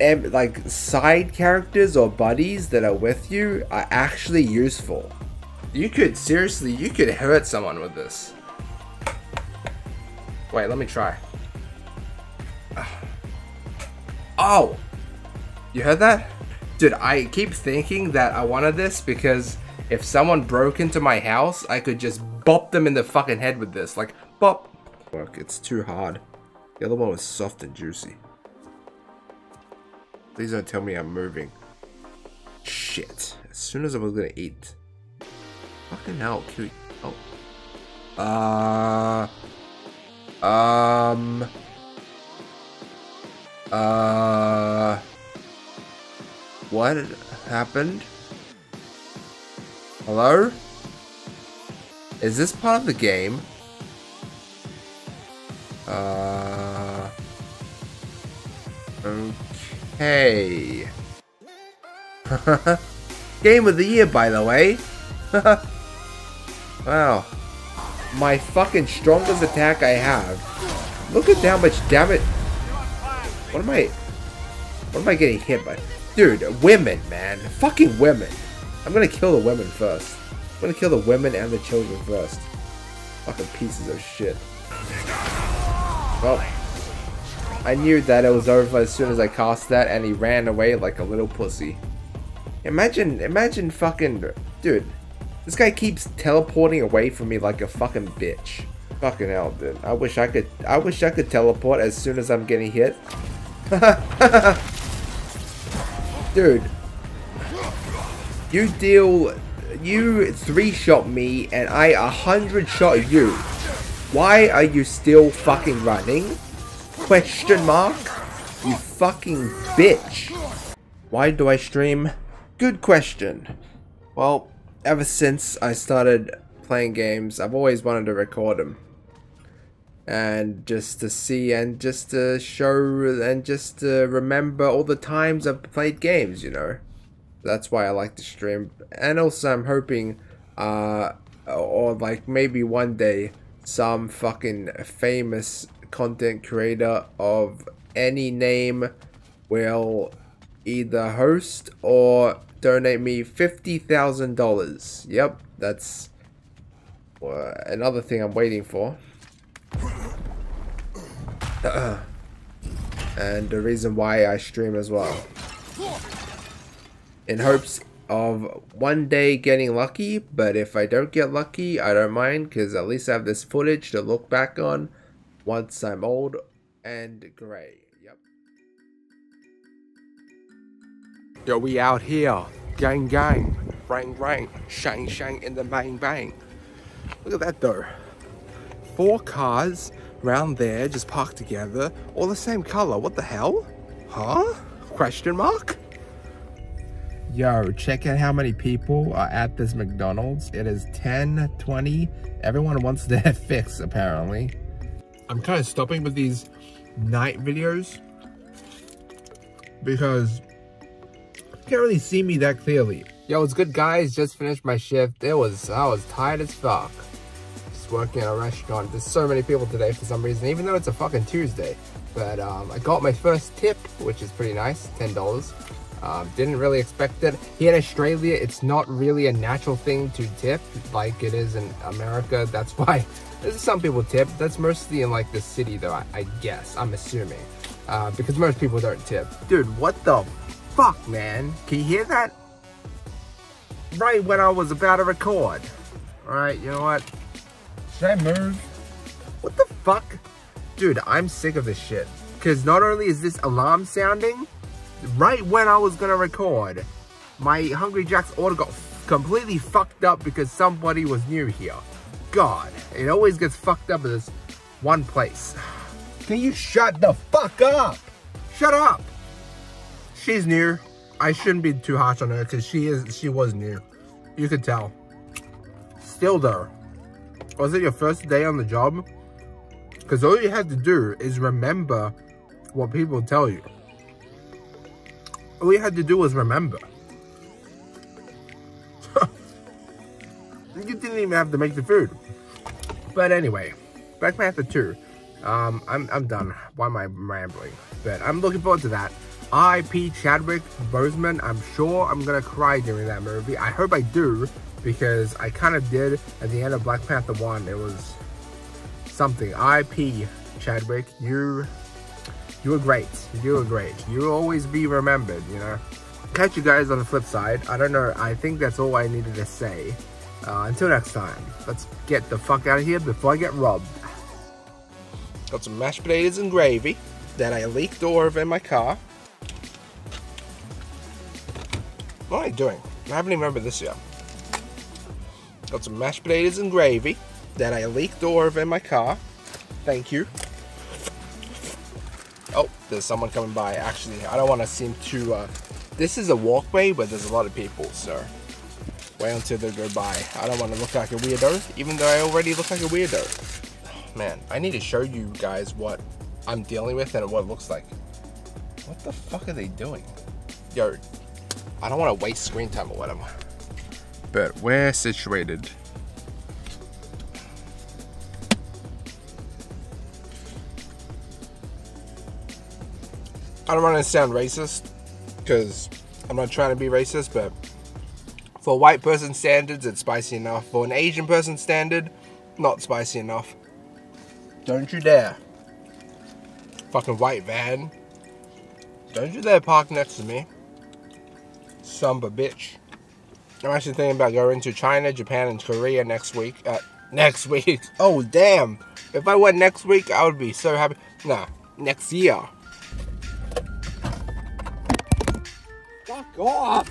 em like side characters or buddies that are with you are actually useful. You could seriously, you could hurt someone with this. Wait, let me try. Oh, you heard that? Dude, I keep thinking that I wanted this because if someone broke into my house, I could just bop them in the fucking head with this. Like, bop. Look, it's too hard. The other one was soft and juicy. Please don't tell me I'm moving. Shit. As soon as I was gonna eat. Fucking hell, cute. Oh. Uh. Um. Uh. What happened? Hello? Is this part of the game? Uh. Okay. Game of the year, by the way. Wow. My fucking strongest attack I have. Look at how much damage. What am I. What am I getting hit by? Dude, women, man. Fucking women. I'm gonna kill the women first. I'm gonna kill the women and the children first. Fucking pieces of shit. Well, I knew that it was over as soon as I cast that, and he ran away like a little pussy. Imagine, imagine fucking... Dude, this guy keeps teleporting away from me like a fucking bitch. Fucking hell, dude. I wish I could, I wish I could teleport as soon as I'm getting hit. Dude. You deal... You three-shot me, and I a hundred shot you. Why are you still fucking running? Question mark? You fucking bitch. Why do I stream? Good question. Well, ever since I started playing games, I've always wanted to record them. And just to see, and just to show, and just to remember all the times I've played games, you know. That's why I like to stream, and also I'm hoping uh or like maybe one day some fucking famous content creator of any name will either host or donate me fifty thousand dollars. Yep, that's uh, another thing I'm waiting for. And the reason why I stream as well. In hopes of one day getting lucky, but if I don't get lucky, I don't mind, because at least I have this footage to look back on once I'm old and grey. Yep. Yo, we out here. Gang, gang. Rang, rang. Shang, shang in the bang, bang. Look at that, though. Four cars round there just parked together, all the same colour. What the hell? Huh? Question mark? Yo, check out how many people are at this McDonald's. It is ten, twenty. Everyone wants their fix, apparently. I'm kind of stopping with these night videos because you can't really see me that clearly. Yo, what's good, guys? Just finished my shift. It was, I was tired as fuck. Just working at a restaurant. There's so many people today for some reason, even though it's a fucking Tuesday. But um, I got my first tip, which is pretty nice, ten dollars. Um, didn't really expect it. Here in Australia, it's not really a natural thing to tip like it is in America. That's why there's some people tip. That's mostly in like the city though, I, I guess, I'm assuming. Uh, because most people don't tip. Dude, what the fuck, man? Can you hear that? Right when I was about to record. Alright, you know what? Should I move? What the fuck? Dude, I'm sick of this shit. Because not only is this alarm sounding, right when I was gonna record, my Hungry Jack's order got f completely fucked up because somebody was new here. God, it always gets fucked up at this one place. Can you shut the fuck up? Shut up! She's new. I shouldn't be too harsh on her because she is. She was new. You could tell. Still though, was it your first day on the job? Because all you had to do is remember what people tell you. All you had to do was remember. You didn't even have to make the food. But anyway, Black Panther two. Um, I'm, I'm done. Why am I rambling? But I'm looking forward to that. R I P Chadwick Boseman. I'm sure I'm going to cry during that movie. I hope I do, because I kind of did at the end of Black Panther one. It was something. R I P Chadwick. You, you were great. You were great. You'll always be remembered, you know. Catch you guys on the flip side. I don't know. I think that's all I needed to say. Uh, until next time, let's get the fuck out of here before I get robbed. Got some mashed potatoes and gravy that I leaked over in my car. What am I doing? I haven't even remembered this yet. Got some mashed potatoes and gravy that I leaked over in my car. Thank you. Oh, there's someone coming by. Actually, I don't want to seem too... Uh, this is a walkway, but there's a lot of people, so... Wait until they go by. I don't want to look like a weirdo, even though I already look like a weirdo. Man, I need to show you guys what I'm dealing with and what it looks like. What the fuck are they doing? Yo, I don't want to waste screen time or whatever. But we're situated. I don't want to sound racist, because I'm not trying to be racist, but for a white person standards, it's spicy enough. For an Asian person standard, not spicy enough. Don't you dare. Fucking white van. Don't you dare park next to me. Son of a bitch. I'm actually thinking about going to China, Japan, and Korea next week. Uh, next week. Oh, damn. If I went next week, I would be so happy. Nah, next year. Fuck off.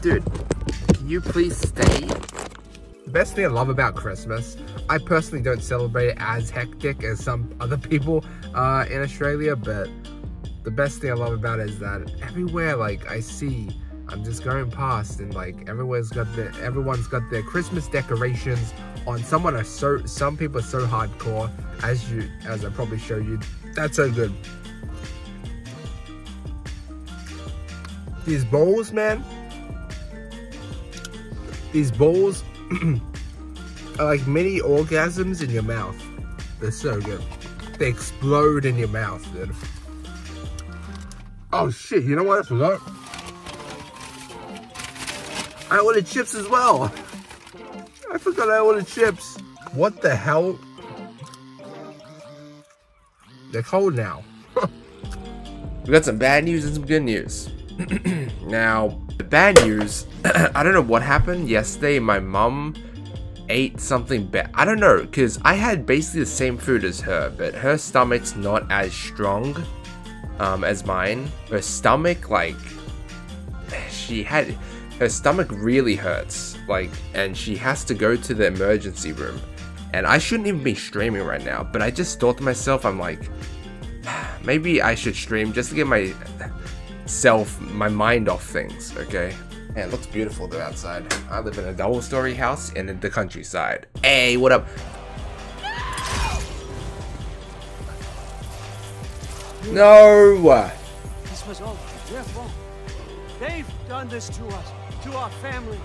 Dude, can you please stay? The best thing I love about Christmas, I personally don't celebrate it as hectic as some other people uh, in Australia, but the best thing I love about it is that everywhere, like, I see, I'm just going past, and like everywhere's got their, everyone's got their Christmas decorations on. Someone are so, some people are so hardcore, as you, as I probably show you. That's so good. These bowls, man. These bowls are like mini orgasms in your mouth. They're so good. They explode in your mouth, dude. Oh shit, you know what I forgot? I ordered chips as well. I forgot I ordered chips. What the hell? They're cold now. We got some bad news and some good news. Now, the bad news, I don't know what happened yesterday. My mum ate something bad. I don't know, because I had basically the same food as her, but her stomach's not as strong um, as mine. Her stomach, like, she had, her stomach really hurts, like, and she has to go to the emergency room. And I shouldn't even be streaming right now, but I just thought to myself, I'm like, maybe I should stream just to get my... self my mind off things, okay? Man, it looks beautiful though outside. I live in a double story house in the countryside. Hey, what up? No! No! This was all their fault. They've done this to us, to our family.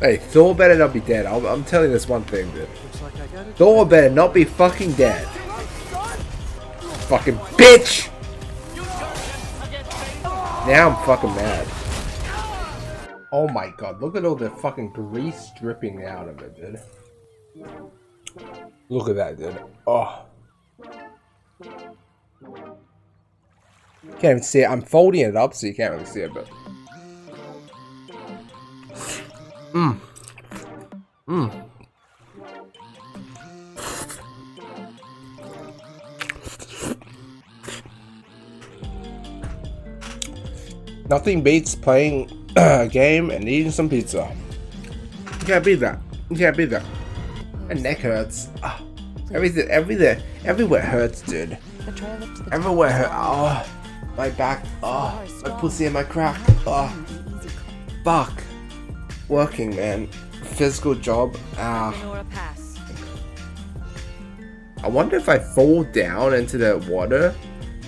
Hey, Thor better not be dead. I'm, I'm telling you this one thing, dude. Looks like I got it. Thor better not be fucking dead. Fucking bitch! Now I'm fucking mad. Oh my god, look at all the fucking grease dripping out of it, dude. Look at that, dude. Oh. Can't even see it. I'm folding it up so you can't really see it, but... Mmm. Mmm. Nothing beats playing a game and eating some pizza. You can't beat that. You can't beat that. My neck hurts. Oh, everything, everything, everywhere hurts, dude. Everywhere hurts. Oh, my back. Oh, my pussy and my crack. Oh, fuck. Working, man. Physical job. Ah. I wonder if I fall down into the water.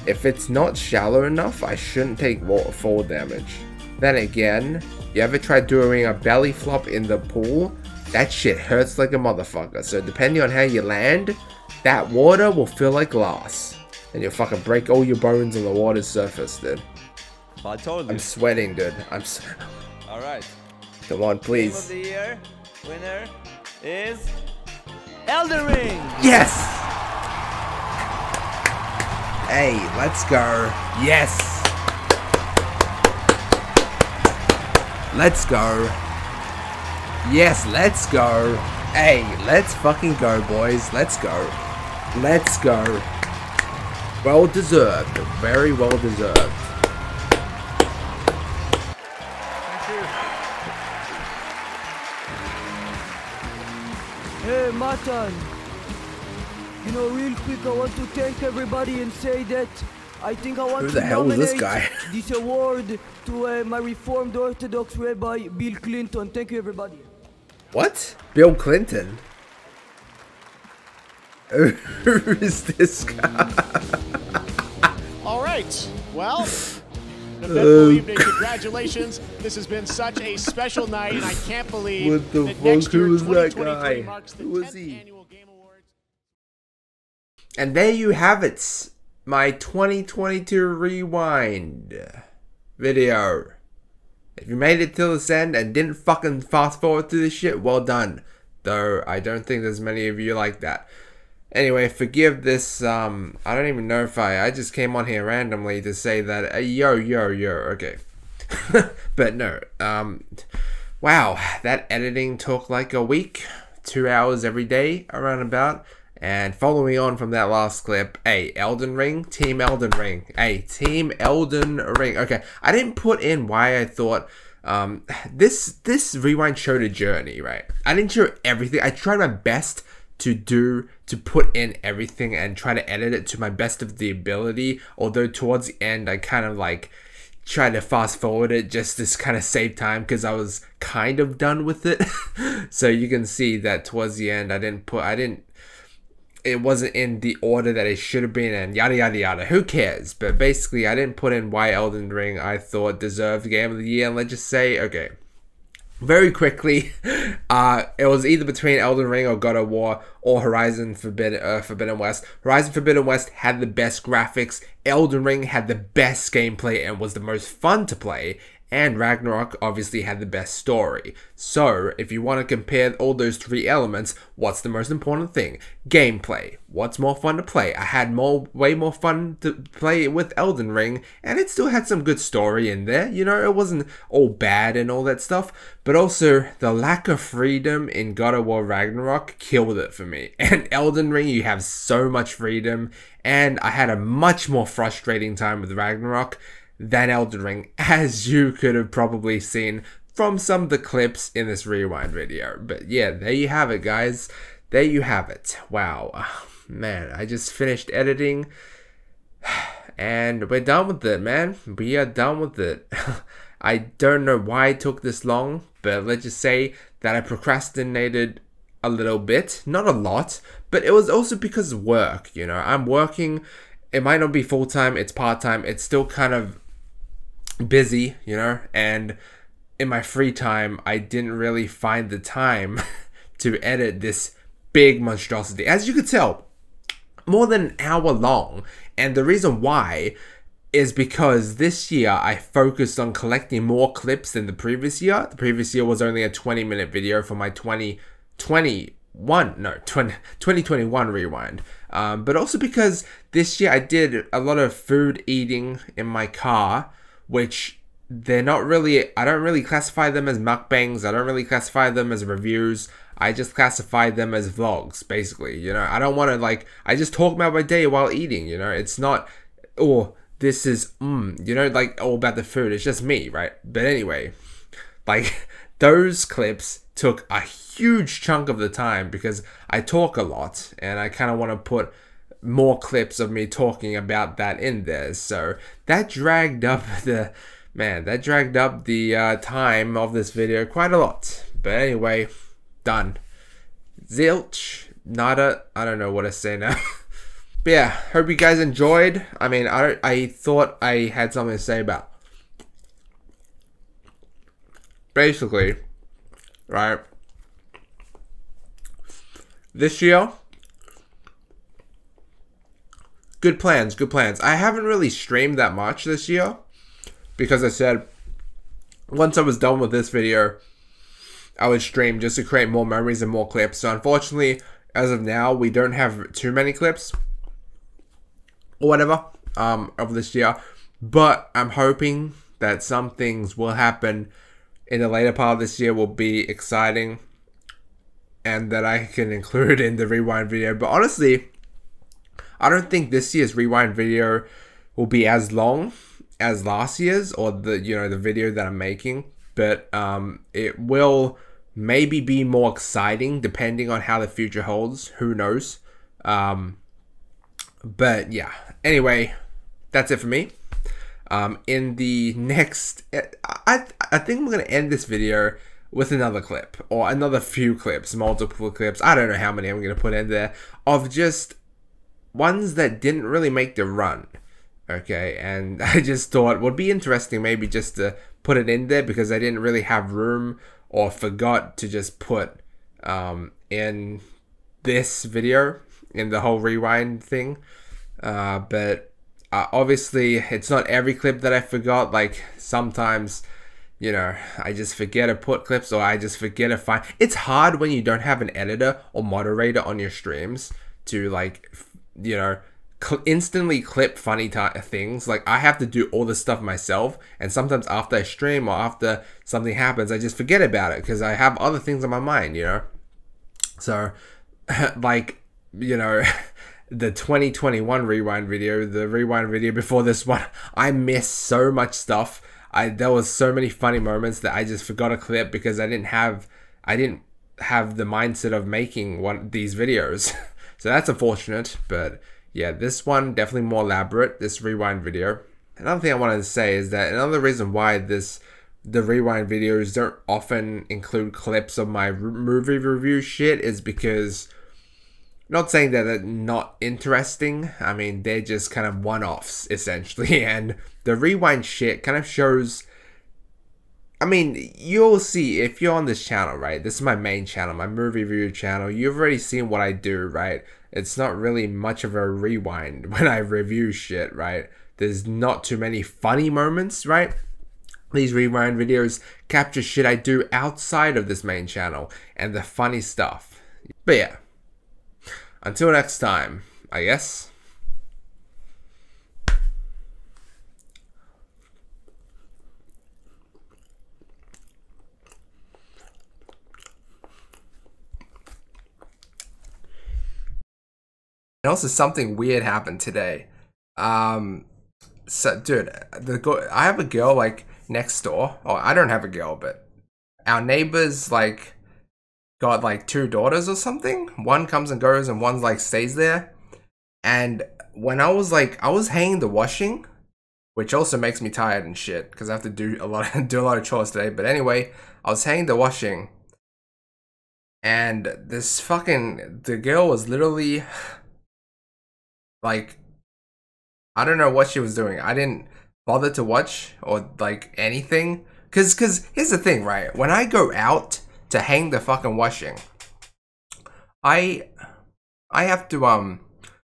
If it's not shallow enough, I shouldn't take fall damage. Then again, you ever tried doing a belly flop in the pool? That shit hurts like a motherfucker. So depending on how you land, that water will feel like glass. And you'll fucking break all your bones on the water's surface, dude. I told you. I'm sweating, dude. I'm s Alright. Come on, please. Game of the year winner is Elden Ring! Yes! Hey, let's go. Yes! Let's go. Yes, let's go. Hey, let's fucking go, boys. Let's go. Let's go. Well deserved. Very well deserved. Hey, Matan. You know, real quick, I want to thank everybody and say that I think I want Who the to hell nominate is this, guy? this award to uh, my Reformed Orthodox Rabbi Bill Clinton. Thank you, everybody. What? Bill Clinton? Who is this guy? All right. Well, eventful evening. Congratulations. This has been such a special night, and I can't believe what the that fuck? Next year, Who is that guy? Marks the Who is he? Annual Game Awards. And there you have it. My twenty twenty-two rewind video. If you made it till this end and didn't fucking fast forward through this shit, well done. Though I don't think there's many of you like that. Anyway, forgive this. Um, I don't even know if I. I just came on here randomly to say that. Uh, yo, yo, yo. Okay, but no. Um, wow, that editing took like a week, two hours every day, around about. And following on from that last clip, hey, Elden Ring, Team Elden Ring, hey, Team Elden Ring. Okay, I didn't put in why I thought um, this this rewind showed a journey, right? I didn't show everything. I tried my best to do to put in everything and try to edit it to my best of the ability. Although towards the end, I kind of like tried to fast forward it just to kind of save time because I was kind of done with it. So you can see that towards the end, I didn't put, I didn't. It wasn't in the order that it should have been in, yada yada yada, who cares? But basically I didn't put in why Elden Ring I thought deserved Game of the Year, and let's just say, okay, very quickly, uh, it was either between Elden Ring or God of War or Horizon Forbidden, uh, Forbidden West. Horizon Forbidden West had the best graphics, Elden Ring had the best gameplay and was the most fun to play, and Ragnarok obviously had the best story. So, if you want to compare all those three elements, what's the most important thing? Gameplay. What's more fun to play? I had more, way more fun to play with Elden Ring, and it still had some good story in there. You know, it wasn't all bad and all that stuff, but also the lack of freedom in God of War Ragnarok killed it for me. And Elden Ring, you have so much freedom, and I had a much more frustrating time with Ragnarok than Elden Ring, as you could have probably seen from some of the clips in this rewind video. But yeah, there you have it, guys. There you have it. Wow, oh, man, I just finished editing and we're done with it, man. We are done with it. I don't know why it took this long, but let's just say that I procrastinated a little bit, not a lot, but it was also because of work. You know, I'm working. It might not be full-time, it's part-time, it's still kind of busy, you know, and in my free time I didn't really find the time to edit this big monstrosity, as you could tell, more than an hour long. And the reason why is because this year I focused on collecting more clips than the previous year. The previous year was only a twenty minute video for my twenty twenty-one no twenty, twenty twenty-one rewind, um, but also because this year I did a lot of food eating in my car, which they're not really, I don't really classify them as mukbangs, I don't really classify them as reviews, I just classify them as vlogs, basically, you know. I don't want to like, I just talk about my day while eating, you know. It's not, oh, this is, mm, you know, like all about the food, it's just me, right? But anyway, like, those clips took a huge chunk of the time because I talk a lot and I kind of want to put more clips of me talking about that in there. So that dragged up the, man, that dragged up the uh, time of this video quite a lot. But anyway, done. Zilch, nada, I don't know what to say now. But yeah, hope you guys enjoyed. I mean, I, I thought I had something to say about basically, right, this year, good plans, good plans. I haven't really streamed that much this year, because I said, once I was done with this video, I would stream just to create more memories and more clips. So unfortunately, as of now, we don't have too many clips, or whatever, um, of this year. But I'm hoping that some things will happen in the later part of this year will be exciting, and that I can include in the Rewind video. But honestly, I don't think this year's Rewind video will be as long as last year's, or the, you know, the video that I'm making, but um, it will maybe be more exciting depending on how the future holds. Who knows? Um, but yeah, anyway, that's it for me. Um, in the next, I, I think we're going to end this video with another clip, or another few clips, multiple clips. I don't know how many I'm going to put in there, of just ones that didn't really make the run. Okay, and I just thought it would be interesting maybe just to put it in there, because I didn't really have room, or forgot to just put um, in this video, in the whole Rewind thing. Uh, but uh, obviously it's not every clip that I forgot. Like sometimes, you know, I just forget to put clips, or I just forget to find. It's hard when you don't have an editor or moderator on your streams to, like, you know, Cl instantly clip funny things. Like, I have to do all this stuff myself, and sometimes after I stream or after something happens, I just forget about it because I have other things on my mind, you know. So like, you know, the twenty twenty-one Rewind video, the Rewind video before this one, I missed so much stuff. I there was so many funny moments that I just forgot a clip because I didn't have I didn't have the mindset of making one these videos. So that's unfortunate, but yeah, this one definitely more elaborate, this Rewind video. Another thing I wanted to say is that another reason why this the Rewind videos don't often include clips of my movie review shit is because, not saying that they're not interesting, I mean, they're just kind of one-offs, essentially, and the Rewind shit kind of shows, I mean, you'll see if you're on this channel, right? This is my main channel, my movie review channel. You've already seen what I do, right? It's not really much of a rewind when I review shit, right? There's not too many funny moments, right? These Rewind videos capture shit I do outside of this main channel, and the funny stuff. But yeah, until next time, I guess. And also something weird happened today. Um, so dude, the go I have a girl like next door. Oh, I don't have a girl, but our neighbors like got like two daughters or something. One comes and goes, and one like stays there. And when I was like, I was hanging the washing, which also makes me tired and shit because I have to do a lot of, do a lot of chores today. But anyway, I was hanging the washing, and this fucking the girl was literally. Like, I don't know what she was doing. I didn't bother to watch or, like, anything. Because, because here's the thing, right? When I go out to hang the fucking washing, I, I have to, um,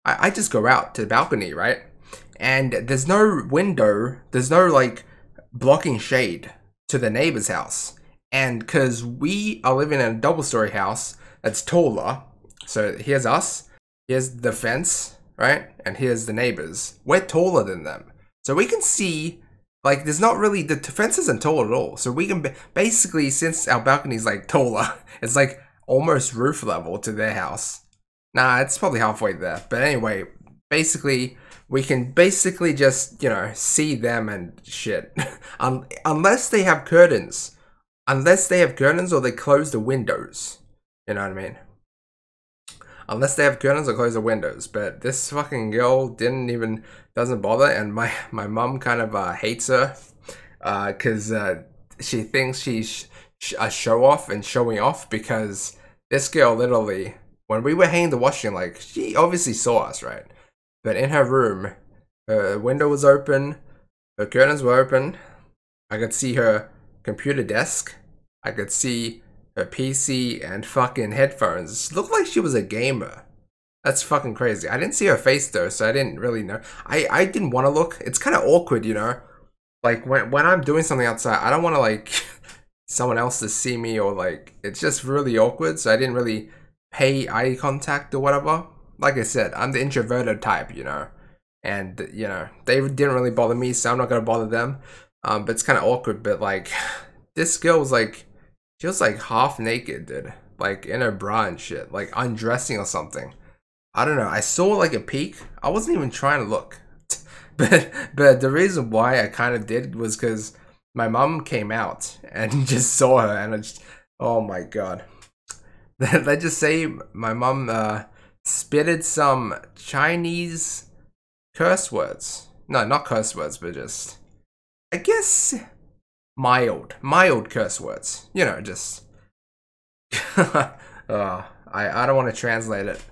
I, I just go out to the balcony, right? And there's no window, there's no, like, blocking shade to the neighbor's house. And because we are living in a double-story house that's taller, so here's us, here's the fence, right? And here's the neighbors. We're taller than them. So we can see, like, there's not really, the fence isn't tall at all. So we can, basically, since our balcony's, like, taller, it's, like, almost roof level to their house. Nah, it's probably halfway there. But anyway, basically, we can basically just, you know, see them and shit. um, unless they have curtains. Unless they have curtains or they close the windows. You know what I mean? Unless they have curtains or close the windows. But this fucking girl didn't even, doesn't bother. And my, my mom kind of uh, hates her. Uh, Cause uh, she thinks she's sh a show off and showing off, because this girl literally, when we were hanging the washing, like, she obviously saw us, right? But in her room, her window was open, her curtains were open. I could see her computer desk I could see her P C and fucking headphones. It looked like she was a gamer. That's fucking crazy. I didn't see her face though, so I didn't really know. I, I didn't want to look. It's kind of awkward, you know? Like, when, when I'm doing something outside, I don't want to, like, someone else to see me, or, like, it's just really awkward, so I didn't really pay eye contact or whatever. Like I said, I'm the introverted type, you know? And, you know, they didn't really bother me, so I'm not going to bother them. Um, but it's kind of awkward, but, like, this girl was, like, she was, like, half naked, dude. Like, in her bra and shit. Like, undressing or something. I don't know. I saw, like, a peek. I wasn't even trying to look. But, but the reason why I kind of did was because my mom came out and just saw her, and I just, oh my god. Let's just say my mom uh, spitted some Chinese curse words. No, not curse words, but just, I guess, mild, mild curse words. You know, just, uh, I, I don't want to translate it.